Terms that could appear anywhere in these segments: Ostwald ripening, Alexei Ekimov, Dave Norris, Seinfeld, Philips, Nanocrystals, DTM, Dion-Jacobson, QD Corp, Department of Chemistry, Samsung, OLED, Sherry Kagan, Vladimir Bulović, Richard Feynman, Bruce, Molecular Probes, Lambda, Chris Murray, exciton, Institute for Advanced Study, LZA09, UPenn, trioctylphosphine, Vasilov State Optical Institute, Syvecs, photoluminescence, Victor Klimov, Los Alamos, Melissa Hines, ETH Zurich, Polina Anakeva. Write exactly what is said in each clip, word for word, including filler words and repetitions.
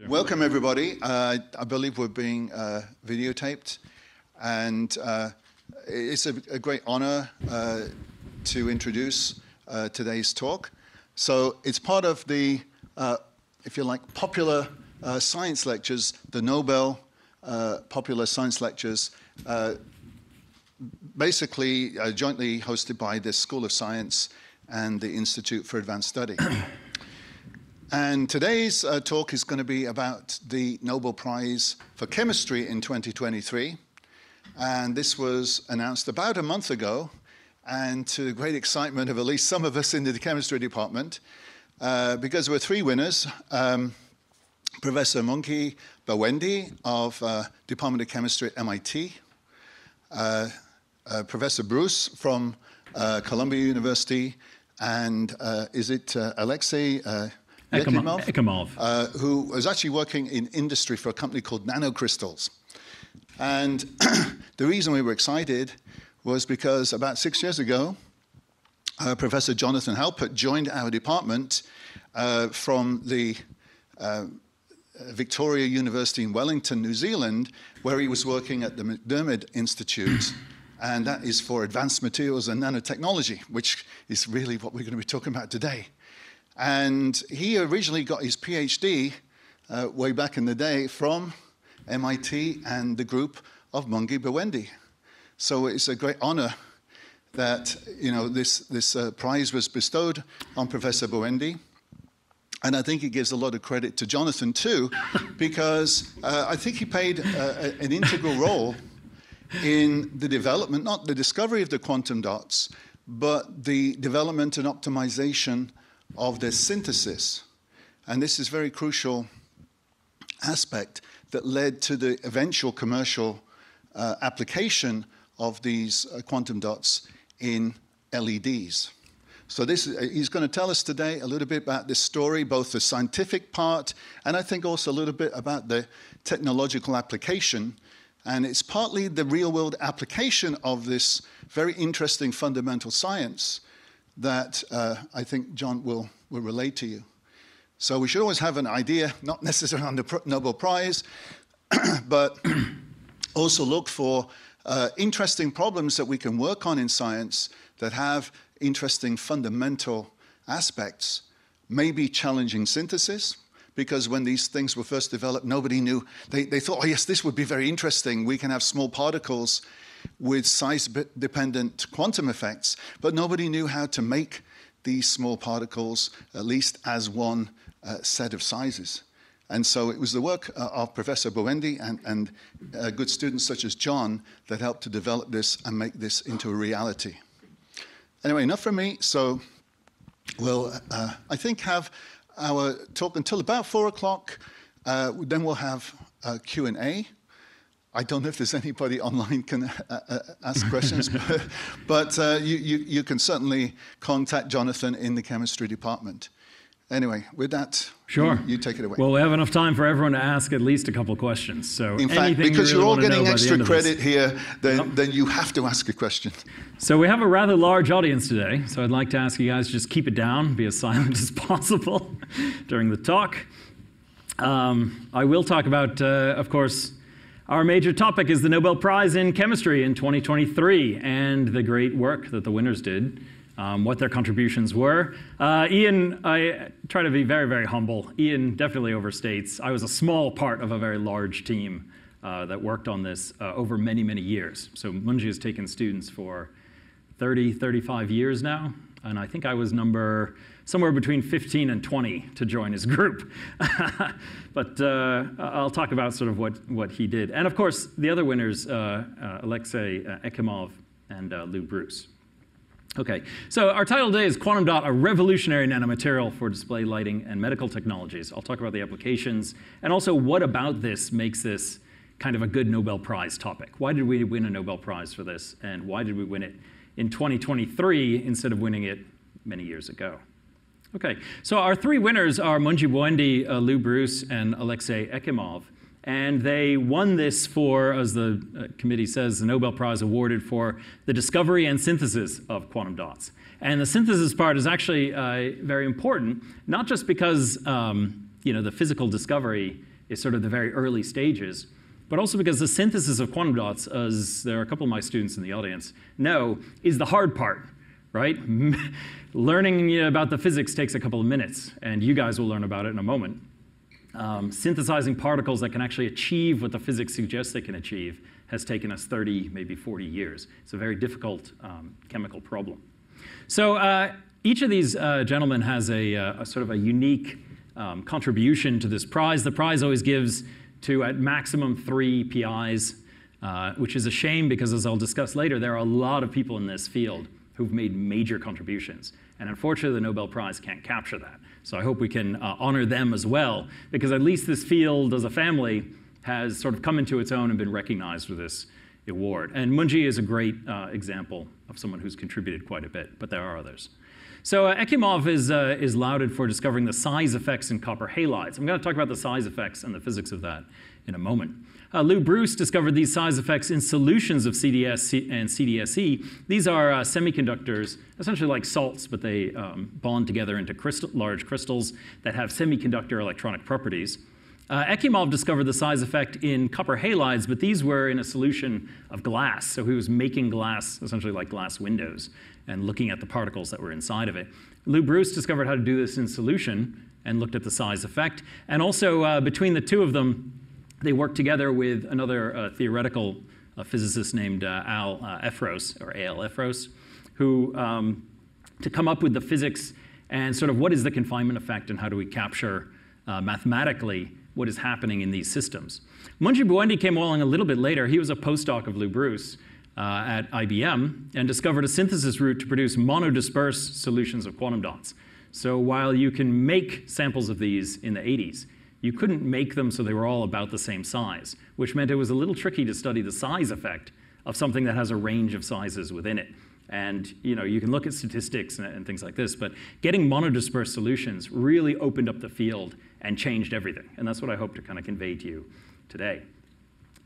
Yeah. Welcome, everybody. Uh, I believe we're being uh, videotaped, and uh, it's a, a great honor uh, to introduce uh, today's talk. So it's part of the, uh, if you like, popular uh, science lectures, the Nobel uh, Popular Science Lectures, uh, basically uh, jointly hosted by the School of Science and the Institute for Advanced Study. And today's uh, talk is going to be about the Nobel Prize for Chemistry in twenty twenty-three. And this was announced about a month ago, and to the great excitement of at least some of us in the chemistry department, uh, because there were three winners. Um, Professor Moungi Bawendi of uh, Department of Chemistry at M I T, uh, uh, Professor Bruce from uh, Columbia University, and uh, is it uh, Alexei uh, Ekimov, Ekimov. Uh, who was actually working in industry for a company called Nanocrystals. And the reason we were excited was because about six years ago, uh, Professor Jonathan Halpert joined our department uh, from the uh, Victoria University in Wellington, New Zealand, where he was working at the McDermid Institute. And that is for advanced materials and nanotechnology, which is really what we're going to be talking about today. And he originally got his PhD uh, way back in the day from M I T and the group of Moungi Bawendi. So it's a great honor that, you know, this, this uh, prize was bestowed on Professor Bawendi. And I think it gives a lot of credit to Jonathan, too, because uh, I think he played uh, an integral role in the development, not the discovery of the quantum dots, but the development and optimization of their synthesis. And this is a very crucial aspect that led to the eventual commercial uh, application of these uh, quantum dots in L E Ds. So this, uh, he's going to tell us today a little bit about this story, both the scientific part, and I think also a little bit about the technological application. And it's partly the real-world application of this very interesting fundamental science that uh, I think John will, will relate to you. So we should always have an idea, not necessarily on the Nobel Prize, but also look for uh, interesting problems that we can work on in science that have interesting fundamental aspects, maybe challenging synthesis, because when these things were first developed, nobody knew. They, they thought, oh yes, this would be very interesting. We can have small particles with size-dependent quantum effects, but nobody knew how to make these small particles at least as one uh, set of sizes. And so it was the work uh, of Professor Bawendi and, and uh, good students such as John that helped to develop this and make this into a reality. Anyway, enough from me, so we'll, uh, I think, have our talk until about four o'clock. Uh, then we'll have a Q and A. I don't know if there's anybody online can uh, uh, ask questions, but, but uh, you, you, you can certainly contact Jonathan in the chemistry department. Anyway, with that, sure. you, you take it away. Well, we have enough time for everyone to ask at least a couple of questions. So, in fact, because you really you're all getting extra credit here, then, yep. then you have to ask a question. So we have a rather large audience today, so I'd like to ask you guys to just keep it down, be as silent as possible during the talk. Um, I will talk about, uh, of course, our major topic is the Nobel Prize in Chemistry in twenty twenty-three and the great work that the winners did, um, what their contributions were. Uh, Ian, I try to be very, very humble. Ian definitely overstates. I was a small part of a very large team uh, that worked on this uh, over many, many years. So Moungi has taken students for thirty, thirty-five years now, and I think I was number somewhere between fifteen and twenty to join his group. But uh, I'll talk about sort of what, what he did. And of course, the other winners, uh, uh, Alexei uh, Ekimov and uh, Louis Brus. Okay, so our title today is Quantum Dot, a revolutionary nanomaterial for display lighting and medical technologies. I'll talk about the applications and also what about this makes this kind of a good Nobel Prize topic. Why did we win a Nobel Prize for this, and why did we win it in twenty twenty-three instead of winning it many years ago? Okay, so our three winners are Moungi Bawendi, uh, Louis Brus, and Alexei Ekimov. And they won this for, as the uh, committee says, the Nobel Prize awarded for the discovery and synthesis of quantum dots. And the synthesis part is actually uh, very important, not just because um, you know, the physical discovery is sort of the very early stages, but also because the synthesis of quantum dots, as there are a couple of my students in the audience know, is the hard part, right? Learning about the physics takes a couple of minutes, and you guys will learn about it in a moment. Um, synthesizing particles that can actually achieve what the physics suggests they can achieve has taken us thirty, maybe forty years. It's a very difficult um, chemical problem. So uh, each of these uh, gentlemen has a, a sort of a unique um, contribution to this prize. The prize always gives to at maximum three P Is, uh, which is a shame because, as I'll discuss later, there are a lot of people in this field who've made major contributions. And unfortunately, the Nobel Prize can't capture that. So I hope we can uh, honor them as well, because at least this field as a family has sort of come into its own and been recognized with this award. And Moungi is a great uh, example of someone who's contributed quite a bit, but there are others. So uh, Ekimov is, uh, is lauded for discovering the size effects in copper halides. I'm going to talk about the size effects and the physics of that in a moment. Uh, Louis Brus discovered these size effects in solutions of C d S and C d S E. These are uh, semiconductors, essentially like salts, but they um, bond together into crystal, large crystals that have semiconductor electronic properties. Uh, Ekimov discovered the size effect in copper halides, but these were in a solution of glass. So he was making glass, essentially like glass windows, and looking at the particles that were inside of it. Louis Brus discovered how to do this in solution and looked at the size effect. And also, uh, between the two of them, they worked together with another uh, theoretical uh, physicist named uh, A L Uh, Efros, or A L Efros, who, um, to come up with the physics and sort of what is the confinement effect and how do we capture uh, mathematically what is happening in these systems. Moungi Bawendi came along a little bit later. He was a postdoc of Louis Brus uh, at I B M and discovered a synthesis route to produce monodisperse solutions of quantum dots. So while you can make samples of these in the eighties, you couldn't make them so they were all about the same size, which meant it was a little tricky to study the size effect of something that has a range of sizes within it. And you know, you can look at statistics and, and things like this, but getting monodisperse solutions really opened up the field and changed everything. And that's what I hope to kind of convey to you today.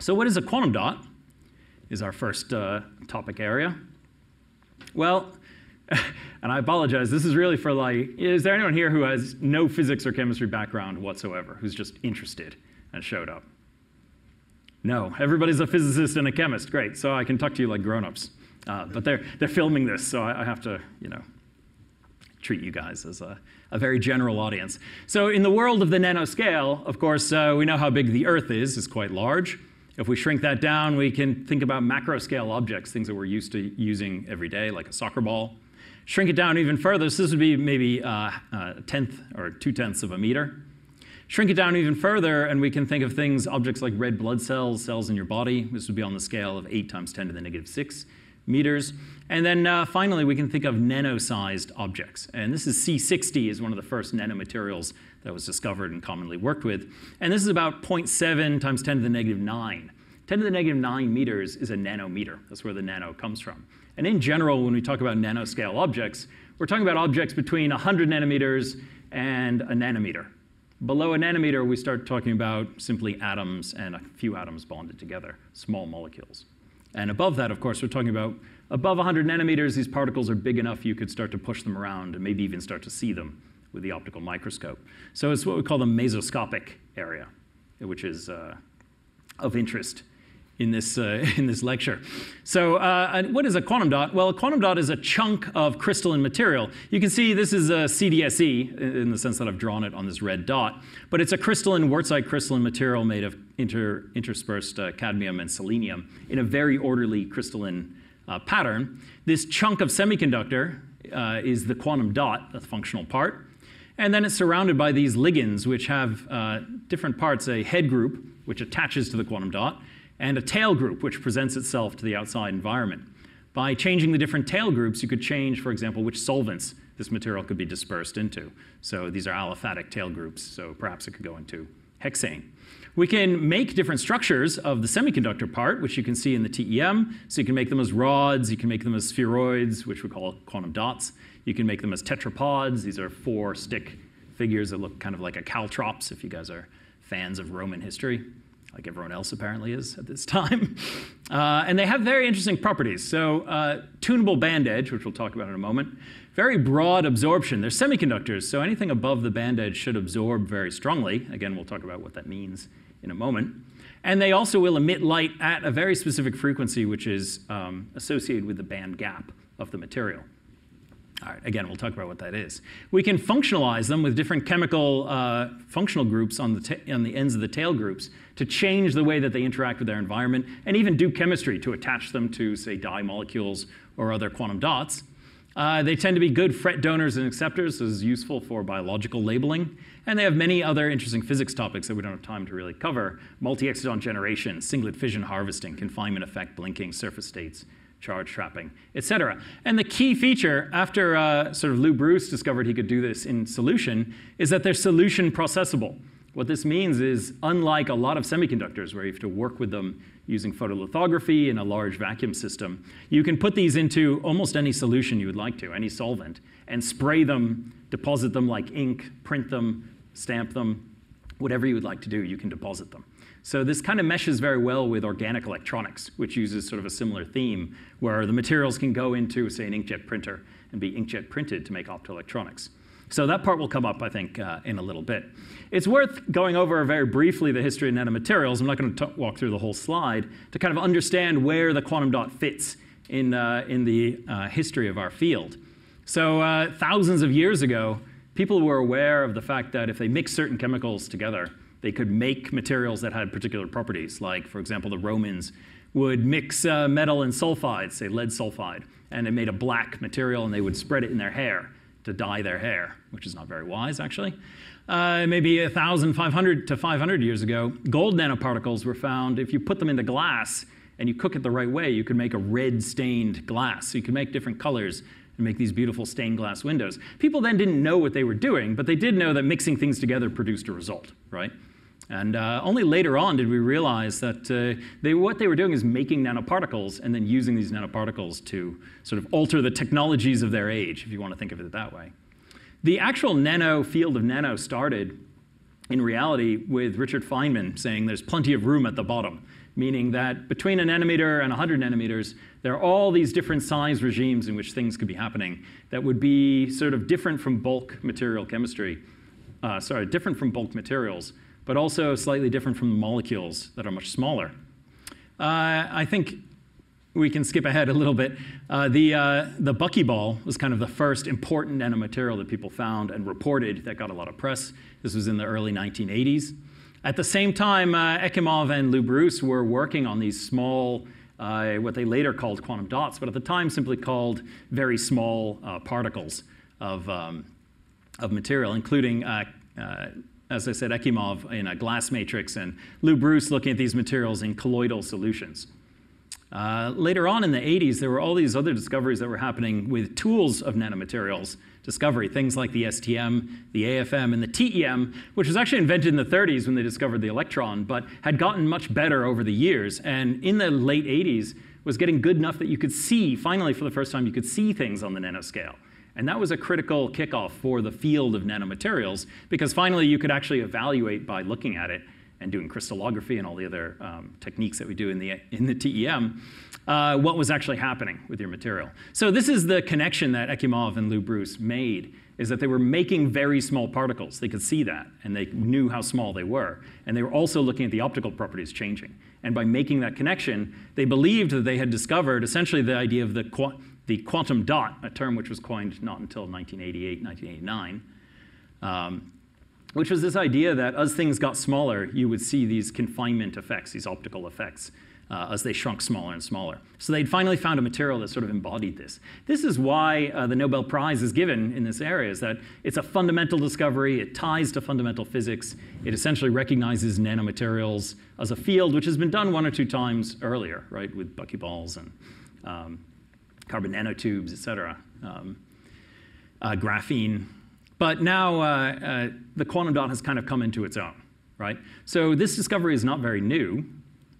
So what is a quantum dot is our first uh, topic area. Well, and I apologize, this is really for like, is there anyone here who has no physics or chemistry background whatsoever, who's just interested and showed up? No, everybody's a physicist and a chemist, great, so I can talk to you like grown-ups. Uh, but they're, they're filming this, so I, I have to, you know, treat you guys as a, a very general audience. So in the world of the nanoscale, of course, uh, we know how big the Earth is, it's quite large. If we shrink that down, we can think about macro-scale objects, things that we're used to using every day, like a soccer ball. Shrink it down even further, so this would be maybe uh, a tenth or two-tenths of a meter. Shrink it down even further, and we can think of things, objects like red blood cells, cells in your body. This would be on the scale of eight times ten to the negative six meters. And then uh, finally, we can think of nano-sized objects. And this is C sixty, is one of the first nanomaterials that was discovered and commonly worked with. And this is about zero point seven times ten to the negative nine. ten to the negative nine meters is a nanometer. That's where the nano comes from. And in general, when we talk about nanoscale objects, we're talking about objects between one hundred nanometers and a nanometer. Below a nanometer, we start talking about simply atoms and a few atoms bonded together, small molecules. And above that, of course, we're talking about above one hundred nanometers, these particles are big enough you could start to push them around and maybe even start to see them with the optical microscope. So it's what we call the mesoscopic area, which is uh, of interest in this, uh, in this lecture. So uh, what is a quantum dot? Well, a quantum dot is a chunk of crystalline material. You can see this is a C d S E in the sense that I've drawn it on this red dot, but it's a crystalline, wurtzite crystalline material made of inter interspersed uh, cadmium and selenium in a very orderly crystalline uh, pattern. This chunk of semiconductor uh, is the quantum dot, the functional part, and then it's surrounded by these ligands, which have uh, different parts, a head group, which attaches to the quantum dot, and a tail group, which presents itself to the outside environment. By changing the different tail groups, you could change, for example, which solvents this material could be dispersed into. So these are aliphatic tail groups, so perhaps it could go into hexane. We can make different structures of the semiconductor part, which you can see in the T E M. So you can make them as rods, you can make them as spheroids, which we call quantum dots. You can make them as tetrapods. These are four stick figures that look kind of like a caltrops, if you guys are fans of Roman history. like everyone else apparently is at this time. Uh, and they have very interesting properties. So uh, tunable band edge, which we'll talk about in a moment, very broad absorption. They're semiconductors, so anything above the band edge should absorb very strongly. Again, we'll talk about what that means in a moment. And they also will emit light at a very specific frequency, which is um, associated with the band gap of the material. All right, again, we'll talk about what that is. We can functionalize them with different chemical uh, functional groups on the, on the ends of the tail groups to change the way that they interact with their environment and even do chemistry to attach them to, say, dye molecules or other quantum dots. Uh, they tend to be good fret donors and acceptors, so this is useful for biological labeling. And they have many other interesting physics topics that we don't have time to really cover. Multi-exciton generation, singlet fission harvesting, confinement effect, blinking, surface states, charge trapping, et cetera. And the key feature, after uh, sort of Louis Brus discovered he could do this in solution, is that they're solution processable. What this means is, unlike a lot of semiconductors where you have to work with them using photolithography in a large vacuum system, you can put these into almost any solution you would like to, any solvent, and spray them, deposit them like ink, print them, stamp them, whatever you would like to do, you can deposit them. So this kind of meshes very well with organic electronics, which uses sort of a similar theme, where the materials can go into, say, an inkjet printer and be inkjet printed to make optoelectronics. So that part will come up, I think, uh, in a little bit. It's worth going over very briefly the history of nanomaterials. I'm not going to walk through the whole slide to kind of understand where the quantum dot fits in, uh, in the uh, history of our field. So uh, thousands of years ago, people were aware of the fact that if they mixed certain chemicals together, they could make materials that had particular properties. Like, for example, the Romans would mix uh, metal and sulfide, say lead sulfide, and it made a black material, and they would spread it in their hair to dye their hair, which is not very wise, actually. Uh, maybe one thousand five hundred to five hundred years ago, gold nanoparticles were found. If you put them into glass and you cook it the right way, you could make a red-stained glass. So you could make different colors and make these beautiful stained glass windows. People then didn't know what they were doing, but they did know that mixing things together produced a result, right? And uh, only later on did we realize that uh, they, what they were doing is making nanoparticles and then using these nanoparticles to sort of alter the technologies of their age, if you want to think of it that way. The actual nano field of nano started, in reality, with Richard Feynman saying there's plenty of room at the bottom, meaning that between a nanometer and one hundred nanometers, there are all these different size regimes in which things could be happening that would be sort of different from bulk material chemistry, uh, sorry, different from bulk materials, but also slightly different from the molecules that are much smaller. Uh, I think we can skip ahead a little bit. Uh, the, uh, the buckyball was kind of the first important nanomaterial that people found and reported that got a lot of press. This was in the early nineteen eighties. At the same time, uh, Ekimov and Louis Brus were working on these small, uh, what they later called quantum dots, but at the time simply called very small uh, particles of, um, of material, including uh, uh, as I said, Ekimov in a glass matrix, and Louis Brus looking at these materials in colloidal solutions. Uh, later on in the eighties, there were all these other discoveries that were happening with tools of nanomaterials discovery, things like the S T M, the A F M, and the T E M, which was actually invented in the thirties when they discovered the electron, but had gotten much better over the years. And in the late eighties, was getting good enough that you could see, finally for the first time, you could see things on the nanoscale. And that was a critical kickoff for the field of nanomaterials, because finally you could actually evaluate by looking at it and doing crystallography and all the other um, techniques that we do in the, in the T E M, uh, what was actually happening with your material. So this is the connection that Ekimov and Louis Brus made, is that they were making very small particles. They could see that, and they knew how small they were. And they were also looking at the optical properties changing. And by making that connection, they believed that they had discovered essentially the idea of the qu the quantum dot, a term which was coined not until nineteen eighty-eight, nineteen eighty-nine, um, which was this idea that as things got smaller, you would see these confinement effects, these optical effects, uh, as they shrunk smaller and smaller. So they'd finally found a material that sort of embodied this. This is why uh, the Nobel Prize is given in this area, is that it's a fundamental discovery, it ties to fundamental physics, it essentially recognizes nanomaterials as a field, which has been done one or two times earlier, right, with buckyballs and um, carbon nanotubes, et cetera, um, uh, graphene. But now uh, uh, the quantum dot has kind of come into its own, right? So this discovery is not very new,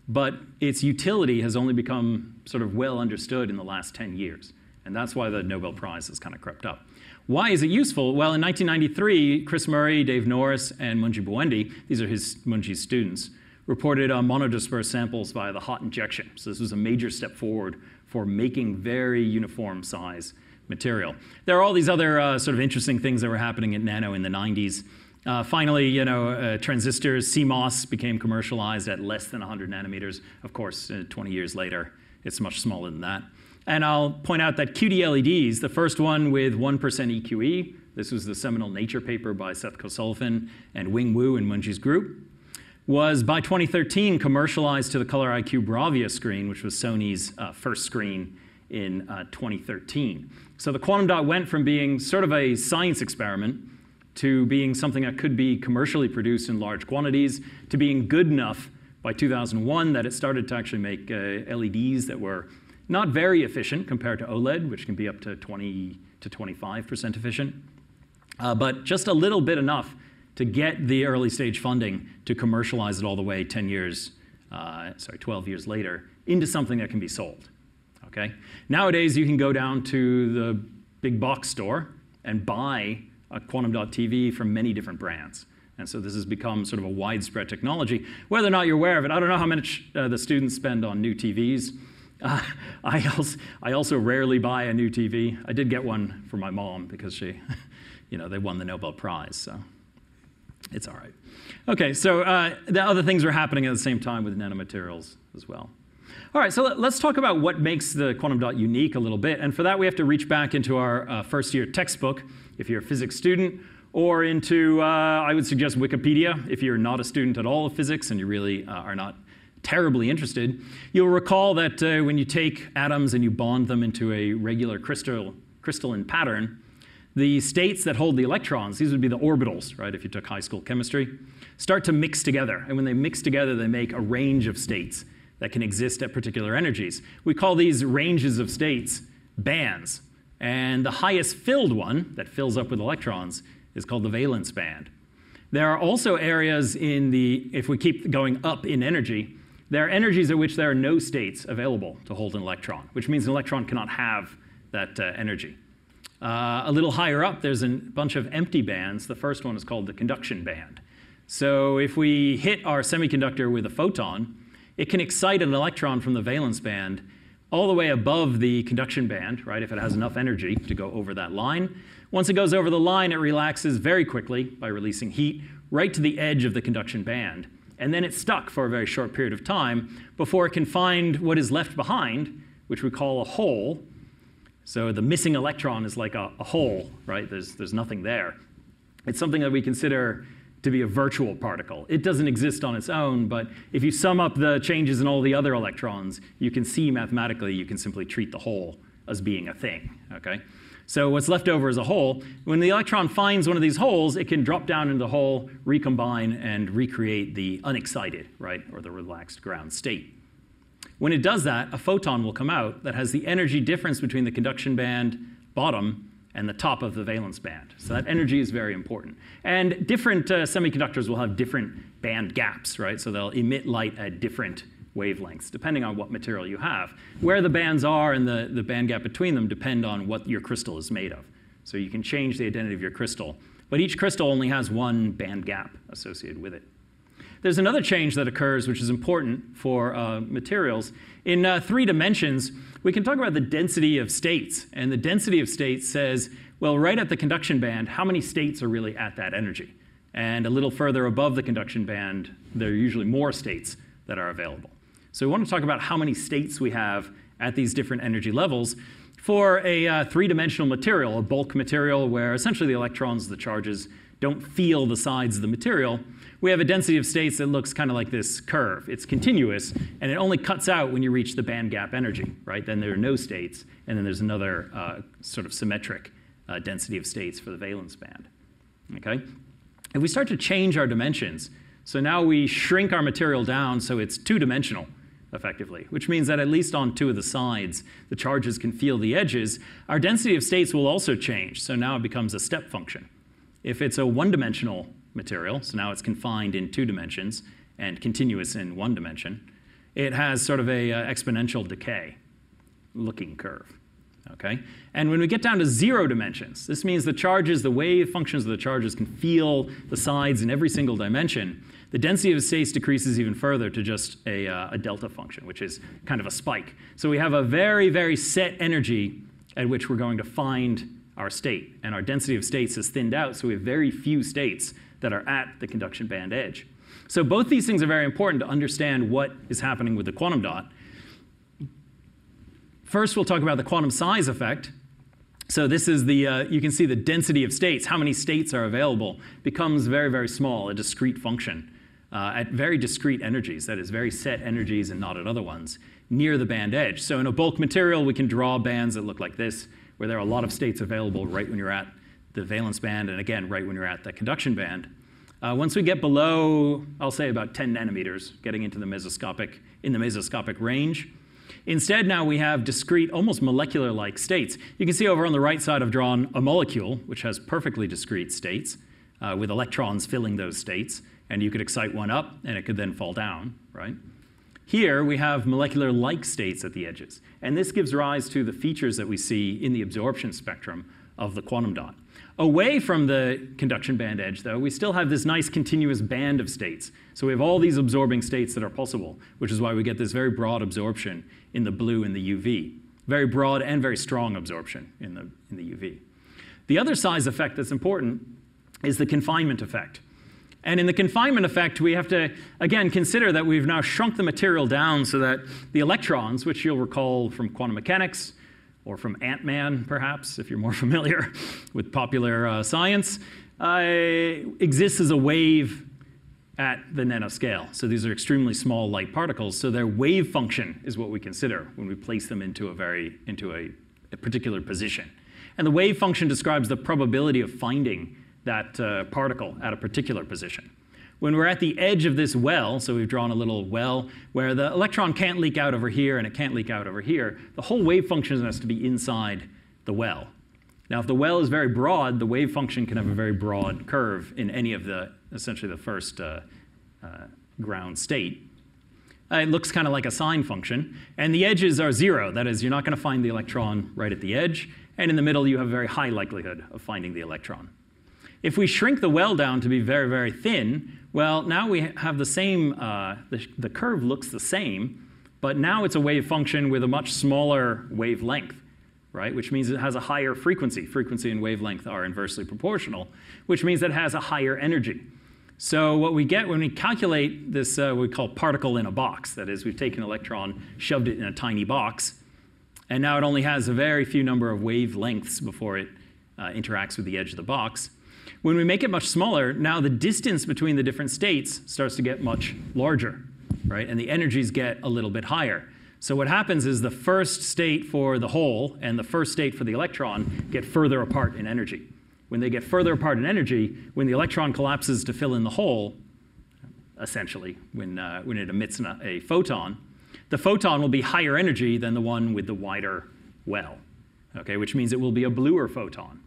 but its utility has only become sort of well understood in the last ten years. And that's why the Nobel Prize has kind of crept up. Why is it useful? Well, in nineteen ninety-three, Chris Murray, Dave Norris, and Moungi Bawendi, these are his Mungi's students, reported on monodisperse samples via the hot injection. So this was a major step forward for making very uniform size material. There are all these other uh, sort of interesting things that were happening at Nano in the nineties. Uh, finally, you know, uh, transistors, C MOS, became commercialized at less than one hundred nanometers. Of course, uh, twenty years later, it's much smaller than that. And I'll point out that Q D L E Ds, the first one with one percent E Q E, this was the seminal Nature paper by Seth Kosulfin and Wing Wu and Munji's group, was by twenty thirteen commercialized to the Color I Q Bravia screen, which was Sony's uh, first screen in uh, twenty thirteen. So the quantum dot went from being sort of a science experiment to being something that could be commercially produced in large quantities, to being good enough by two thousand one that it started to actually make uh, L E Ds that were not very efficient compared to OLED, which can be up to twenty to twenty-five percent efficient, uh, but just a little bit enough to get the early stage funding to commercialize it all the way ten years, uh, sorry, twelve years later into something that can be sold, okay? Nowadays, you can go down to the big box store and buy a quantum dot T V from many different brands. And so this has become sort of a widespread technology. Whether or not you're aware of it, I don't know how much uh, the students spend on new T Vs. Uh, I, also, I also rarely buy a new T V. I did get one for my mom because she, you know, they won the Nobel Prize, so it's all right. Okay, so uh, the other things were happening at the same time with nanomaterials as well. All right, so let, let's talk about what makes the quantum dot unique a little bit. And for that, we have to reach back into our uh, first year textbook, if you're a physics student, or into, uh, I would suggest, Wikipedia, if you're not a student at all of physics and you really uh, are not terribly interested. You'll recall that uh, when you take atoms and you bond them into a regular crystal, crystalline pattern, the states that hold the electrons, these would be the orbitals, right, if you took high school chemistry, start to mix together. And when they mix together, they make a range of states that can exist at particular energies. We call these ranges of states bands. And the highest filled one that fills up with electrons is called the valence band. There are also areas in the, if we keep going up in energy, there are energies at which there are no states available to hold an electron, which means an electron cannot have that uh, energy. Uh, a little higher up, there's a bunch of empty bands. The first one is called the conduction band. So if we hit our semiconductor with a photon, it can excite an electron from the valence band all the way above the conduction band, right, if it has enough energy to go over that line. Once it goes over the line, it relaxes very quickly by releasing heat right to the edge of the conduction band. And then it's stuck for a very short period of time before it can find what is left behind, which we call a hole. So the missing electron is like a, a hole, right? There's, there's nothing there. It's something that we consider to be a virtual particle. It doesn't exist on its own, but if you sum up the changes in all the other electrons, you can see mathematically you can simply treat the hole as being a thing, okay? So what's left over is a hole. When the electron finds one of these holes, it can drop down into the hole, recombine, and recreate the unexcited, right, or the relaxed ground state. When it does that, a photon will come out that has the energy difference between the conduction band bottom and the top of the valence band. So that energy is very important. And different uh, semiconductors will have different band gaps, right? So they'll emit light at different wavelengths, depending on what material you have. Where the bands are and the, the band gap between them depend on what your crystal is made of. So you can change the identity of your crystal. But each crystal only has one band gap associated with it. There's another change that occurs, which is important for uh, materials. In uh, three dimensions, we can talk about the density of states. And the density of states says, well, right at the conduction band, how many states are really at that energy? And a little further above the conduction band, there are usually more states that are available. So we want to talk about how many states we have at these different energy levels for a uh, three-dimensional material, a bulk material where essentially the electrons, the charges, don't feel the sides of the material. We have a density of states that looks kind of like this curve. It's continuous, and it only cuts out when you reach the band gap energy, right? Then there are no states, and then there's another uh, sort of symmetric uh, density of states for the valence band, okay? If we start to change our dimensions, so now we shrink our material down so it's two-dimensional, effectively, which means that at least on two of the sides, the charges can feel the edges, our density of states will also change, so now it becomes a step function. If it's a one-dimensional material, so now it's confined in two dimensions and continuous in one dimension, it has sort of a uh, exponential decay looking curve. Okay? And when we get down to zero dimensions, this means the charges, the wave functions of the charges can feel the sides in every single dimension. The density of space decreases even further to just a, uh, a delta function, which is kind of a spike. So we have a very, very set energy at which we're going to find our state. And our density of states is thinned out, so we have very few states that are at the conduction band edge. So both these things are very important to understand what is happening with the quantum dot. First, we'll talk about the quantum size effect. So this is the, uh, you can see the density of states, how many states are available, becomes very, very small, a discrete function uh, at very discrete energies, that is, very set energies and not at other ones, near the band edge. So in a bulk material, we can draw bands that look like this, where there are a lot of states available right when you're at the valence band, and again, right when you're at the conduction band. Uh, once we get below, I'll say about ten nanometers, getting into the mesoscopic, in the mesoscopic range, instead, now we have discrete, almost molecular-like states. You can see over on the right side I've drawn a molecule, which has perfectly discrete states, uh, with electrons filling those states. And you could excite one up, and it could then fall down, right? Here, we have molecular-like states at the edges. And this gives rise to the features that we see in the absorption spectrum of the quantum dot. Away from the conduction band edge, though, we still have this nice continuous band of states. So we have all these absorbing states that are possible, which is why we get this very broad absorption in the blue and the U V. Very broad and very strong absorption in the, in the U V. The other size effect that's important is the confinement effect. And in the confinement effect, we have to, again, consider that we've now shrunk the material down so that the electrons, which you'll recall from quantum mechanics, or from Ant-Man, perhaps, if you're more familiar with popular uh, science, uh, exists as a wave at the nanoscale. So these are extremely small light particles. So their wave function is what we consider when we place them into a very into a, a particular position. And the wave function describes the probability of finding that uh, particle at a particular position. When we're at the edge of this well, so we've drawn a little well where the electron can't leak out over here and it can't leak out over here, the whole wave function has to be inside the well. Now, if the well is very broad, the wave function can have a very broad curve in any of the, essentially the first uh, uh, ground state. Uh, it looks kind of like a sine function. And the edges are zero. That is, you're not going to find the electron right at the edge. And in the middle, you have a very high likelihood of finding the electron. If we shrink the well down to be very, very thin, well, now we have the same, uh, the, the curve looks the same, but now it's a wave function with a much smaller wavelength, right? Which means it has a higher frequency. Frequency and wavelength are inversely proportional, which means that it has a higher energy. So what we get when we calculate this, uh, what we call particle in a box, that is, we've taken an electron, shoved it in a tiny box, and now it only has a very few number of wavelengths before it uh, interacts with the edge of the box. When we make it much smaller, now the distance between the different states starts to get much larger, right? And the energies get a little bit higher. So what happens is the first state for the hole and the first state for the electron get further apart in energy. When they get further apart in energy, when the electron collapses to fill in the hole, essentially, when, uh, when it emits an, a photon, the photon will be higher energy than the one with the wider well, okay? Which means it will be a bluer photon.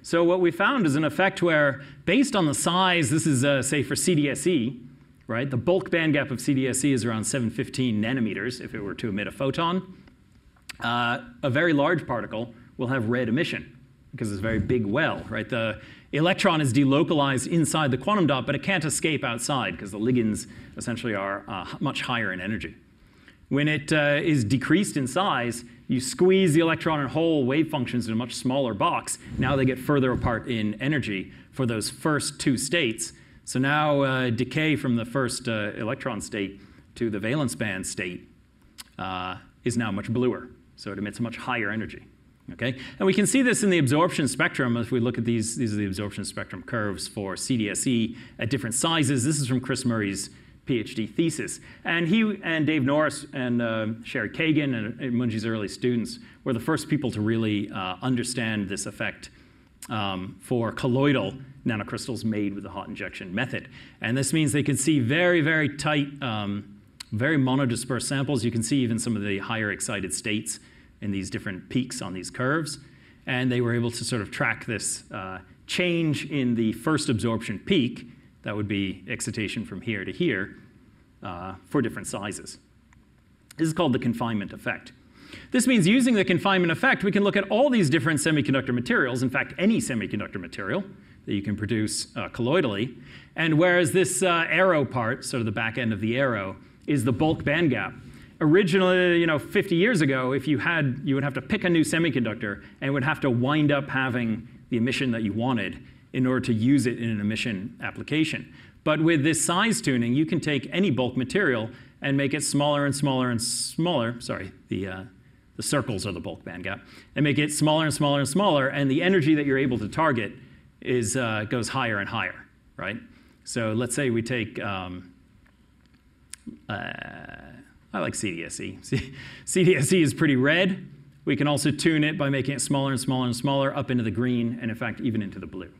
So what we found is an effect where, based on the size, this is, uh, say, for C d S E, right? The bulk band gap of C d S E is around seven hundred fifteen nanometers if it were to emit a photon. Uh, a very large particle will have red emission because it's a very big well, right? The electron is delocalized inside the quantum dot, but it can't escape outside because the ligands essentially are uh, much higher in energy. When it uh, is decreased in size, you squeeze the electron and hole wave functions in a much smaller box. Now they get further apart in energy for those first two states. So now uh, decay from the first uh, electron state to the valence band state uh, is now much bluer. So it emits much higher energy. Okay? And we can see this in the absorption spectrum. If we look at these, these are the absorption spectrum curves for C d S E at different sizes. This is from Chris Murray's PhD thesis. And he and Dave Norris and uh, Sherry Kagan and, and Mungi's early students were the first people to really uh, understand this effect um, for colloidal nanocrystals made with the hot injection method. And this means they could see very, very tight, um, very monodispersed samples. You can see even some of the higher excited states in these different peaks on these curves. And they were able to sort of track this uh, change in the first absorption peak. That would be excitation from here to here uh, for different sizes. This is called the confinement effect. This means using the confinement effect, we can look at all these different semiconductor materials, in fact, any semiconductor material that you can produce uh, colloidally. And whereas this uh, arrow part, sort of the back end of the arrow, is the bulk band gap. Originally, you know, fifty years ago, if you had, you would have to pick a new semiconductor and would have to wind up having the emission that you wanted in order to use it in an emission application. But with this size tuning, you can take any bulk material and make it smaller and smaller and smaller. Sorry, the, uh, the circles are the bulk band gap. And make it smaller and smaller and smaller, and the energy that you're able to target is, uh, goes higher and higher, right? So let's say we take, um, uh, I like C d S E. C d S E is pretty red. We can also tune it by making it smaller and smaller and smaller up into the green, and in fact, even into the blue.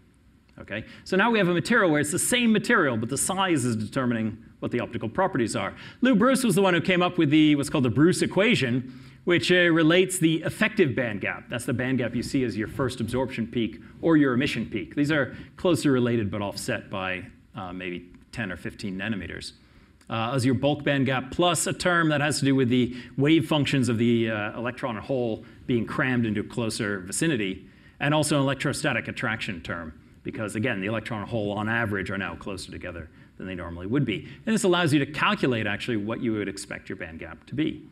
Okay? So now we have a material where it's the same material, but the size is determining what the optical properties are. Louis Brus was the one who came up with the, what's called the Brus equation, which uh, relates the effective band gap. That's the band gap you see as your first absorption peak or your emission peak. These are closely related, but offset by uh, maybe ten or fifteen nanometers. Uh, as your bulk band gap plus a term that has to do with the wave functions of the uh, electron and hole being crammed into a closer vicinity, and also an electrostatic attraction term, because again, the electron and hole on average are now closer together than they normally would be. And this allows you to calculate actually what you would expect your band gap to be.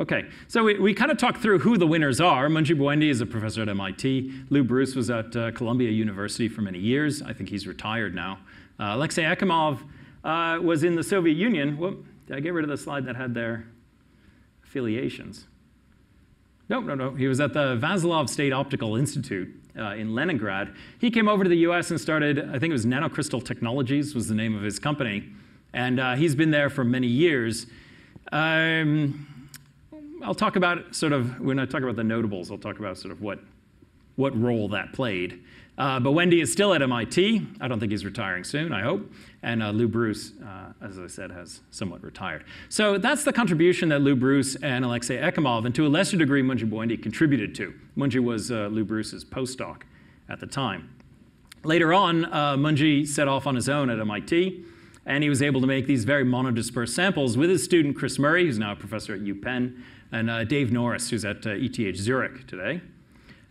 Okay, so we, we kind of talked through who the winners are. Moungi Bawendi is a professor at M I T. Louis Brus was at uh, Columbia University for many years. I think he's retired now. Uh, Alexei Ekimov Uh, was in the Soviet Union. Whoop, did I get rid of the slide that had their affiliations? No, no, no. He was at the Vasilov State Optical Institute uh, in Leningrad. He came over to the U S and started, I think it was Nanocrystal Technologies was the name of his company. And uh, he's been there for many years. Um, I'll talk about sort of, when I talk about the notables, I'll talk about sort of what, what role that played. Uh, Bawendi is still at M I T. I don't think he's retiring soon, I hope. And uh, Louis Brus, uh, as I said, has somewhat retired. So that's the contribution that Louis Brus and Alexei Ekimov, and to a lesser degree, Moungi Bawendi contributed to. Moungi was uh, Louis Brus's postdoc at the time. Later on, uh, Moungi set off on his own at M I T, and he was able to make these very monodispersed samples with his student, Chris Murray, who's now a professor at UPenn, and uh, Dave Norris, who's at uh, E T H Zurich today.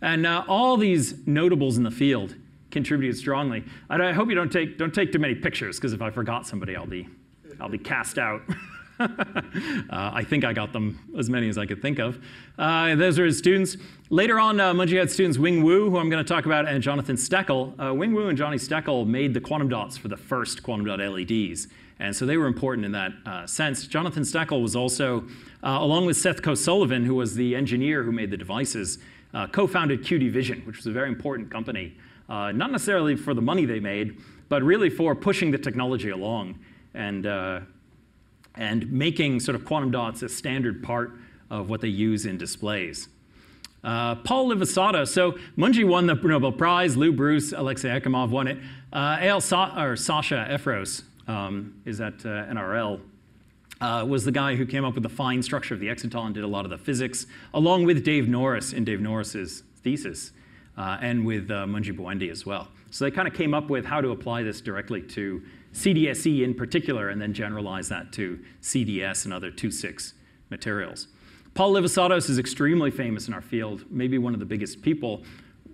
And uh, all these notables in the field contributed strongly. And I hope you don't take don't take too many pictures, because if I forgot somebody, I'll be I'll be cast out. uh, I think I got them as many as I could think of. Uh, those are his students. Later on, uh, Moungi had students Wing Wu, who I'm going to talk about, and Jonathan Steckel. Uh, Wing Wu and Johnny Steckel made the quantum dots for the first quantum dot L E Ds. And so they were important in that uh, sense. Jonathan Steckel was also, uh, along with Seth Coe-Sullivan, who was the engineer who made the devices, Uh, co-founded Q D Vision, which was a very important company, uh, not necessarily for the money they made, but really for pushing the technology along and, uh, and making sort of quantum dots a standard part of what they use in displays. Uh, Paul Alivisatos, so Moungi won the Nobel Prize, Louis Brus, Alexei Ekimov won it. Uh, A L Sa or Sasha Efros um, is at uh, N R L. Uh, was the guy who came up with the fine structure of the exciton and did a lot of the physics, along with Dave Norris in Dave Norris's thesis, uh, and with uh, Moungi Bawendi as well. So they kind of came up with how to apply this directly to C d S E in particular, and then generalize that to C d S and other two six materials. Paul Alivisatos is extremely famous in our field, maybe one of the biggest people,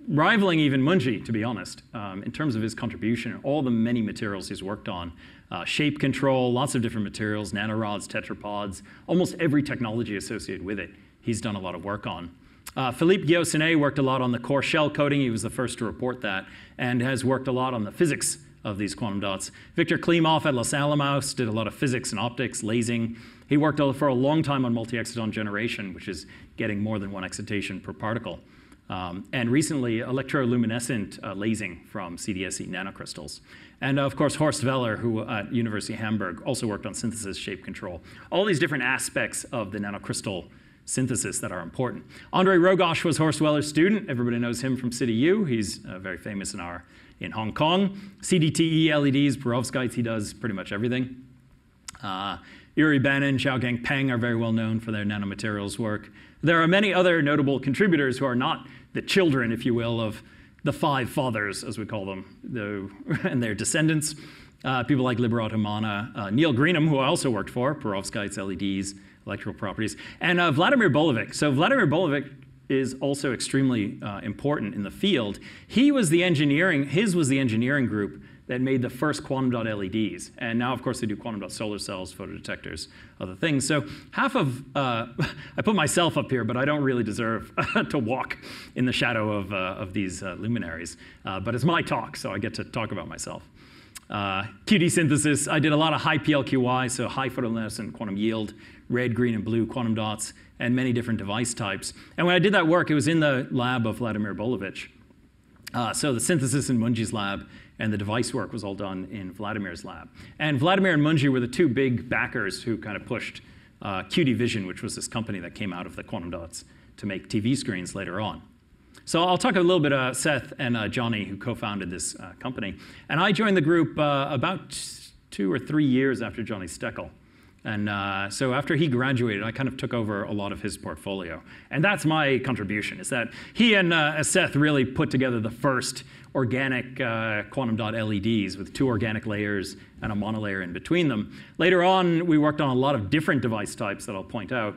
rivaling even Moungi, to be honest, um, in terms of his contribution, all the many materials he's worked on. Uh, shape control, lots of different materials, nanorods, tetrapods, almost every technology associated with it, he's done a lot of work on. Uh, Philippe Guillotinet worked a lot on the core shell coating. He was the first to report that, and has worked a lot on the physics of these quantum dots. Victor Klimov at Los Alamos did a lot of physics and optics, lasing. He worked for a long time on multi-exciton generation, which is getting more than one excitation per particle. Um, and recently, electroluminescent uh, lasing from C d S E nanocrystals. And of course, Horst Weller, who at University of Hamburg also worked on synthesis shape control. All these different aspects of the nanocrystal synthesis that are important. Andre Rogosh was Horst Weller's student. Everybody knows him from CityU. He's uh, very famous in, our, in Hong Kong. C D T E, L E Ds, perovskites, he does pretty much everything. Uh, Uri Bannon, Xiaogang Peng are very well known for their nanomaterials work. There are many other notable contributors who are not the children, if you will, of the five fathers, as we call them, the, and their descendants. Uh, people like Liberato Manna, uh, Neil Greenham, who I also worked for, perovskites, L E Ds, electrical properties. And uh, Vladimir Bulović. So Vladimir Bulović is also extremely uh, important in the field. He was the engineering, his was the engineering group that made the first quantum dot L E Ds. And now, of course, they do quantum dot solar cells, photodetectors, other things. So half of, uh, I put myself up here, but I don't really deserve to walk in the shadow of, uh, of these uh, luminaries. Uh, but it's my talk, so I get to talk about myself. Uh, Q D synthesis, I did a lot of high P L Q I, so high photoluminescent quantum yield, red, green, and blue quantum dots, and many different device types. And when I did that work, it was in the lab of Vladimir Bulović. Uh, so the synthesis in Mungi's lab and the device work was all done in Vladimir's lab. And Vladimir and Mungi were the two big backers who kind of pushed uh, Q D Vision, which was this company that came out of the quantum dots to make T V screens later on. So I'll talk a little bit about Seth and uh, Johnny, who co-founded this uh, company. And I joined the group uh, about two or three years after Johnny Steckel. And uh, so after he graduated, I kind of took over a lot of his portfolio. And that's my contribution, is that he and uh, Seth really put together the first organic uh, quantum dot L E Ds with two organic layers and a monolayer in between them. Later on, we worked on a lot of different device types that I'll point out.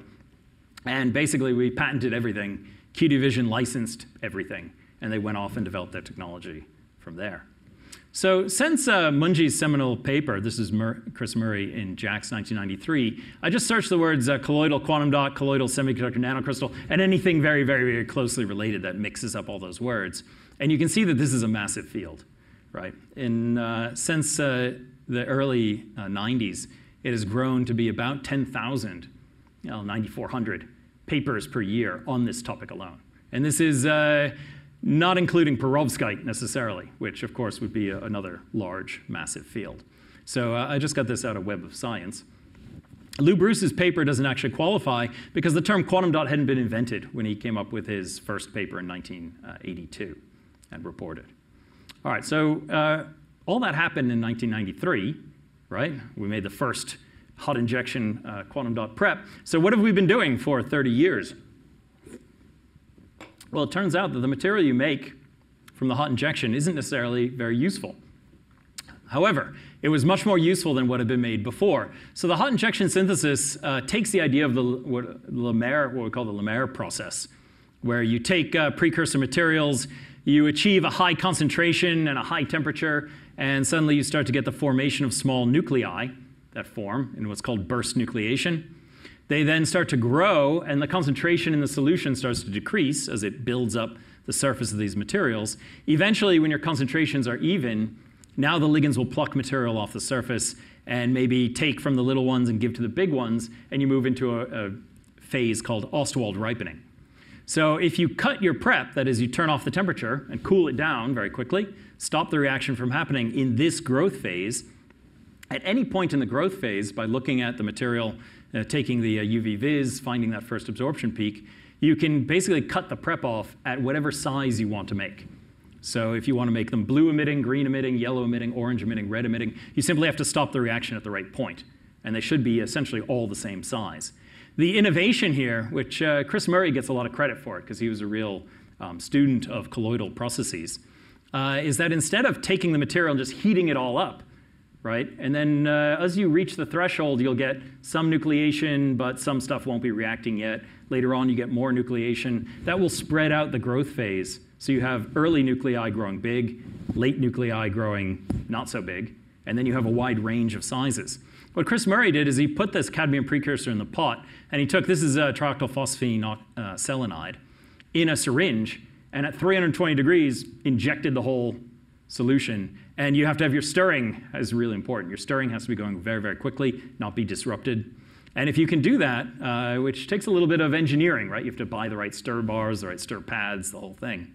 And basically, we patented everything. Q D Vision licensed everything. And they went off and developed their technology from there. So since uh, Mungi's seminal paper, this is Mur Chris Murray in JACS nineteen ninety-three, I just searched the words uh, colloidal quantum dot, colloidal semiconductor nanocrystal, and anything very, very, very closely related that mixes up all those words. And you can see that this is a massive field, right? In, uh, since uh, the early uh, nineties, it has grown to be about ten thousand, you know, nine thousand four hundred papers per year on this topic alone. And this is uh, not including perovskite necessarily, which of course would be a, another large, massive field. So uh, I just got this out of Web of Science. Louis Brus's paper doesn't actually qualify because the term quantum dot hadn't been invented when he came up with his first paper in nineteen eighty-two and reported. All right, so uh, all that happened in nineteen ninety-three, right? We made the first hot injection uh, quantum dot prep. So what have we been doing for thirty years? Well, it turns out that the material you make from the hot injection isn't necessarily very useful. However, it was much more useful than what had been made before. So the hot injection synthesis uh, takes the idea of the what, Lemaire, what we call the Lemaire process, where you take uh, precursor materials, you achieve a high concentration and a high temperature, and suddenly you start to get the formation of small nuclei that form in what's called burst nucleation. They then start to grow, and the concentration in the solution starts to decrease as it builds up the surface of these materials. Eventually, when your concentrations are even, now the ligands will pluck material off the surface and maybe take from the little ones and give to the big ones, and you move into a, a phase called Ostwald ripening. So if you cut your prep, that is, you turn off the temperature and cool it down very quickly, stop the reaction from happening in this growth phase, at any point in the growth phase, by looking at the material, Uh, taking the uh, U V vis, finding that first absorption peak, you can basically cut the prep off at whatever size you want to make. So if you want to make them blue emitting, green emitting, yellow emitting, orange emitting, red emitting, you simply have to stop the reaction at the right point. And they should be essentially all the same size. The innovation here, which uh, Chris Murray gets a lot of credit for it because he was a real um, student of colloidal processes, uh, is that instead of taking the material and just heating it all up, right? And then uh, as you reach the threshold, you'll get some nucleation, but some stuff won't be reacting yet. Later on, you get more nucleation. That will spread out the growth phase. So you have early nuclei growing big, late nuclei growing not so big, and then you have a wide range of sizes. What Chris Murray did is he put this cadmium precursor in the pot, and he took, this is uh, trioctylphosphine uh, selenide, in a syringe, and at three hundred twenty degrees, injected the whole solution. And you have to have your stirring is really important. Your stirring has to be going very, very quickly, not be disrupted. And if you can do that, uh, which takes a little bit of engineering, right? You have to buy the right stir bars, the right stir pads, the whole thing.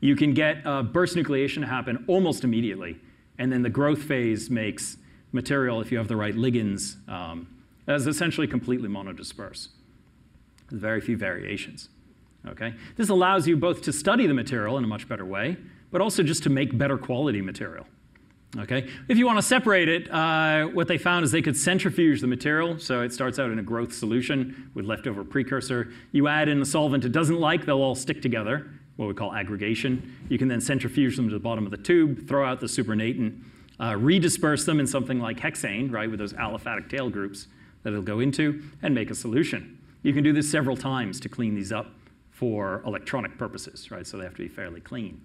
You can get uh, burst nucleation to happen almost immediately. And then the growth phase makes material, if you have the right ligands, um, as essentially completely monodisperse. With very few variations. Okay? This allows you both to study the material in a much better way, but also just to make better quality material. Okay? If you want to separate it, uh, what they found is they could centrifuge the material. So it starts out in a growth solution with leftover precursor. You add in a solvent it doesn't like, they'll all stick together, what we call aggregation. You can then centrifuge them to the bottom of the tube, throw out the supernatant, uh, redisperse them in something like hexane, right, with those aliphatic tail groups. that it'll go into and make a solution. You can do this several times to clean these up for electronic purposes, right? So they have to be fairly clean.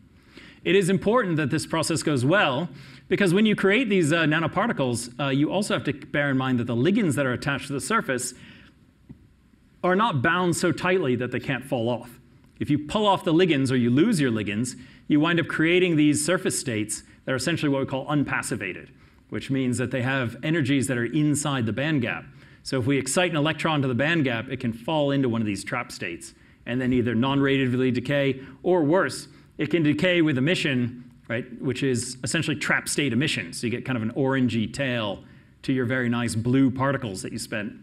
It is important that this process goes well, because when you create these uh, nanoparticles, uh, you also have to bear in mind that the ligands that are attached to the surface are not bound so tightly that they can't fall off. If you pull off the ligands or you lose your ligands, you wind up creating these surface states that are essentially what we call unpassivated, which means that they have energies that are inside the band gap. So if we excite an electron to the band gap, it can fall into one of these trap states and then either non-radiatively decay, or worse, it can decay with emission, right, which is essentially trap state emission. So you get kind of an orangey tail to your very nice blue particles that you spent.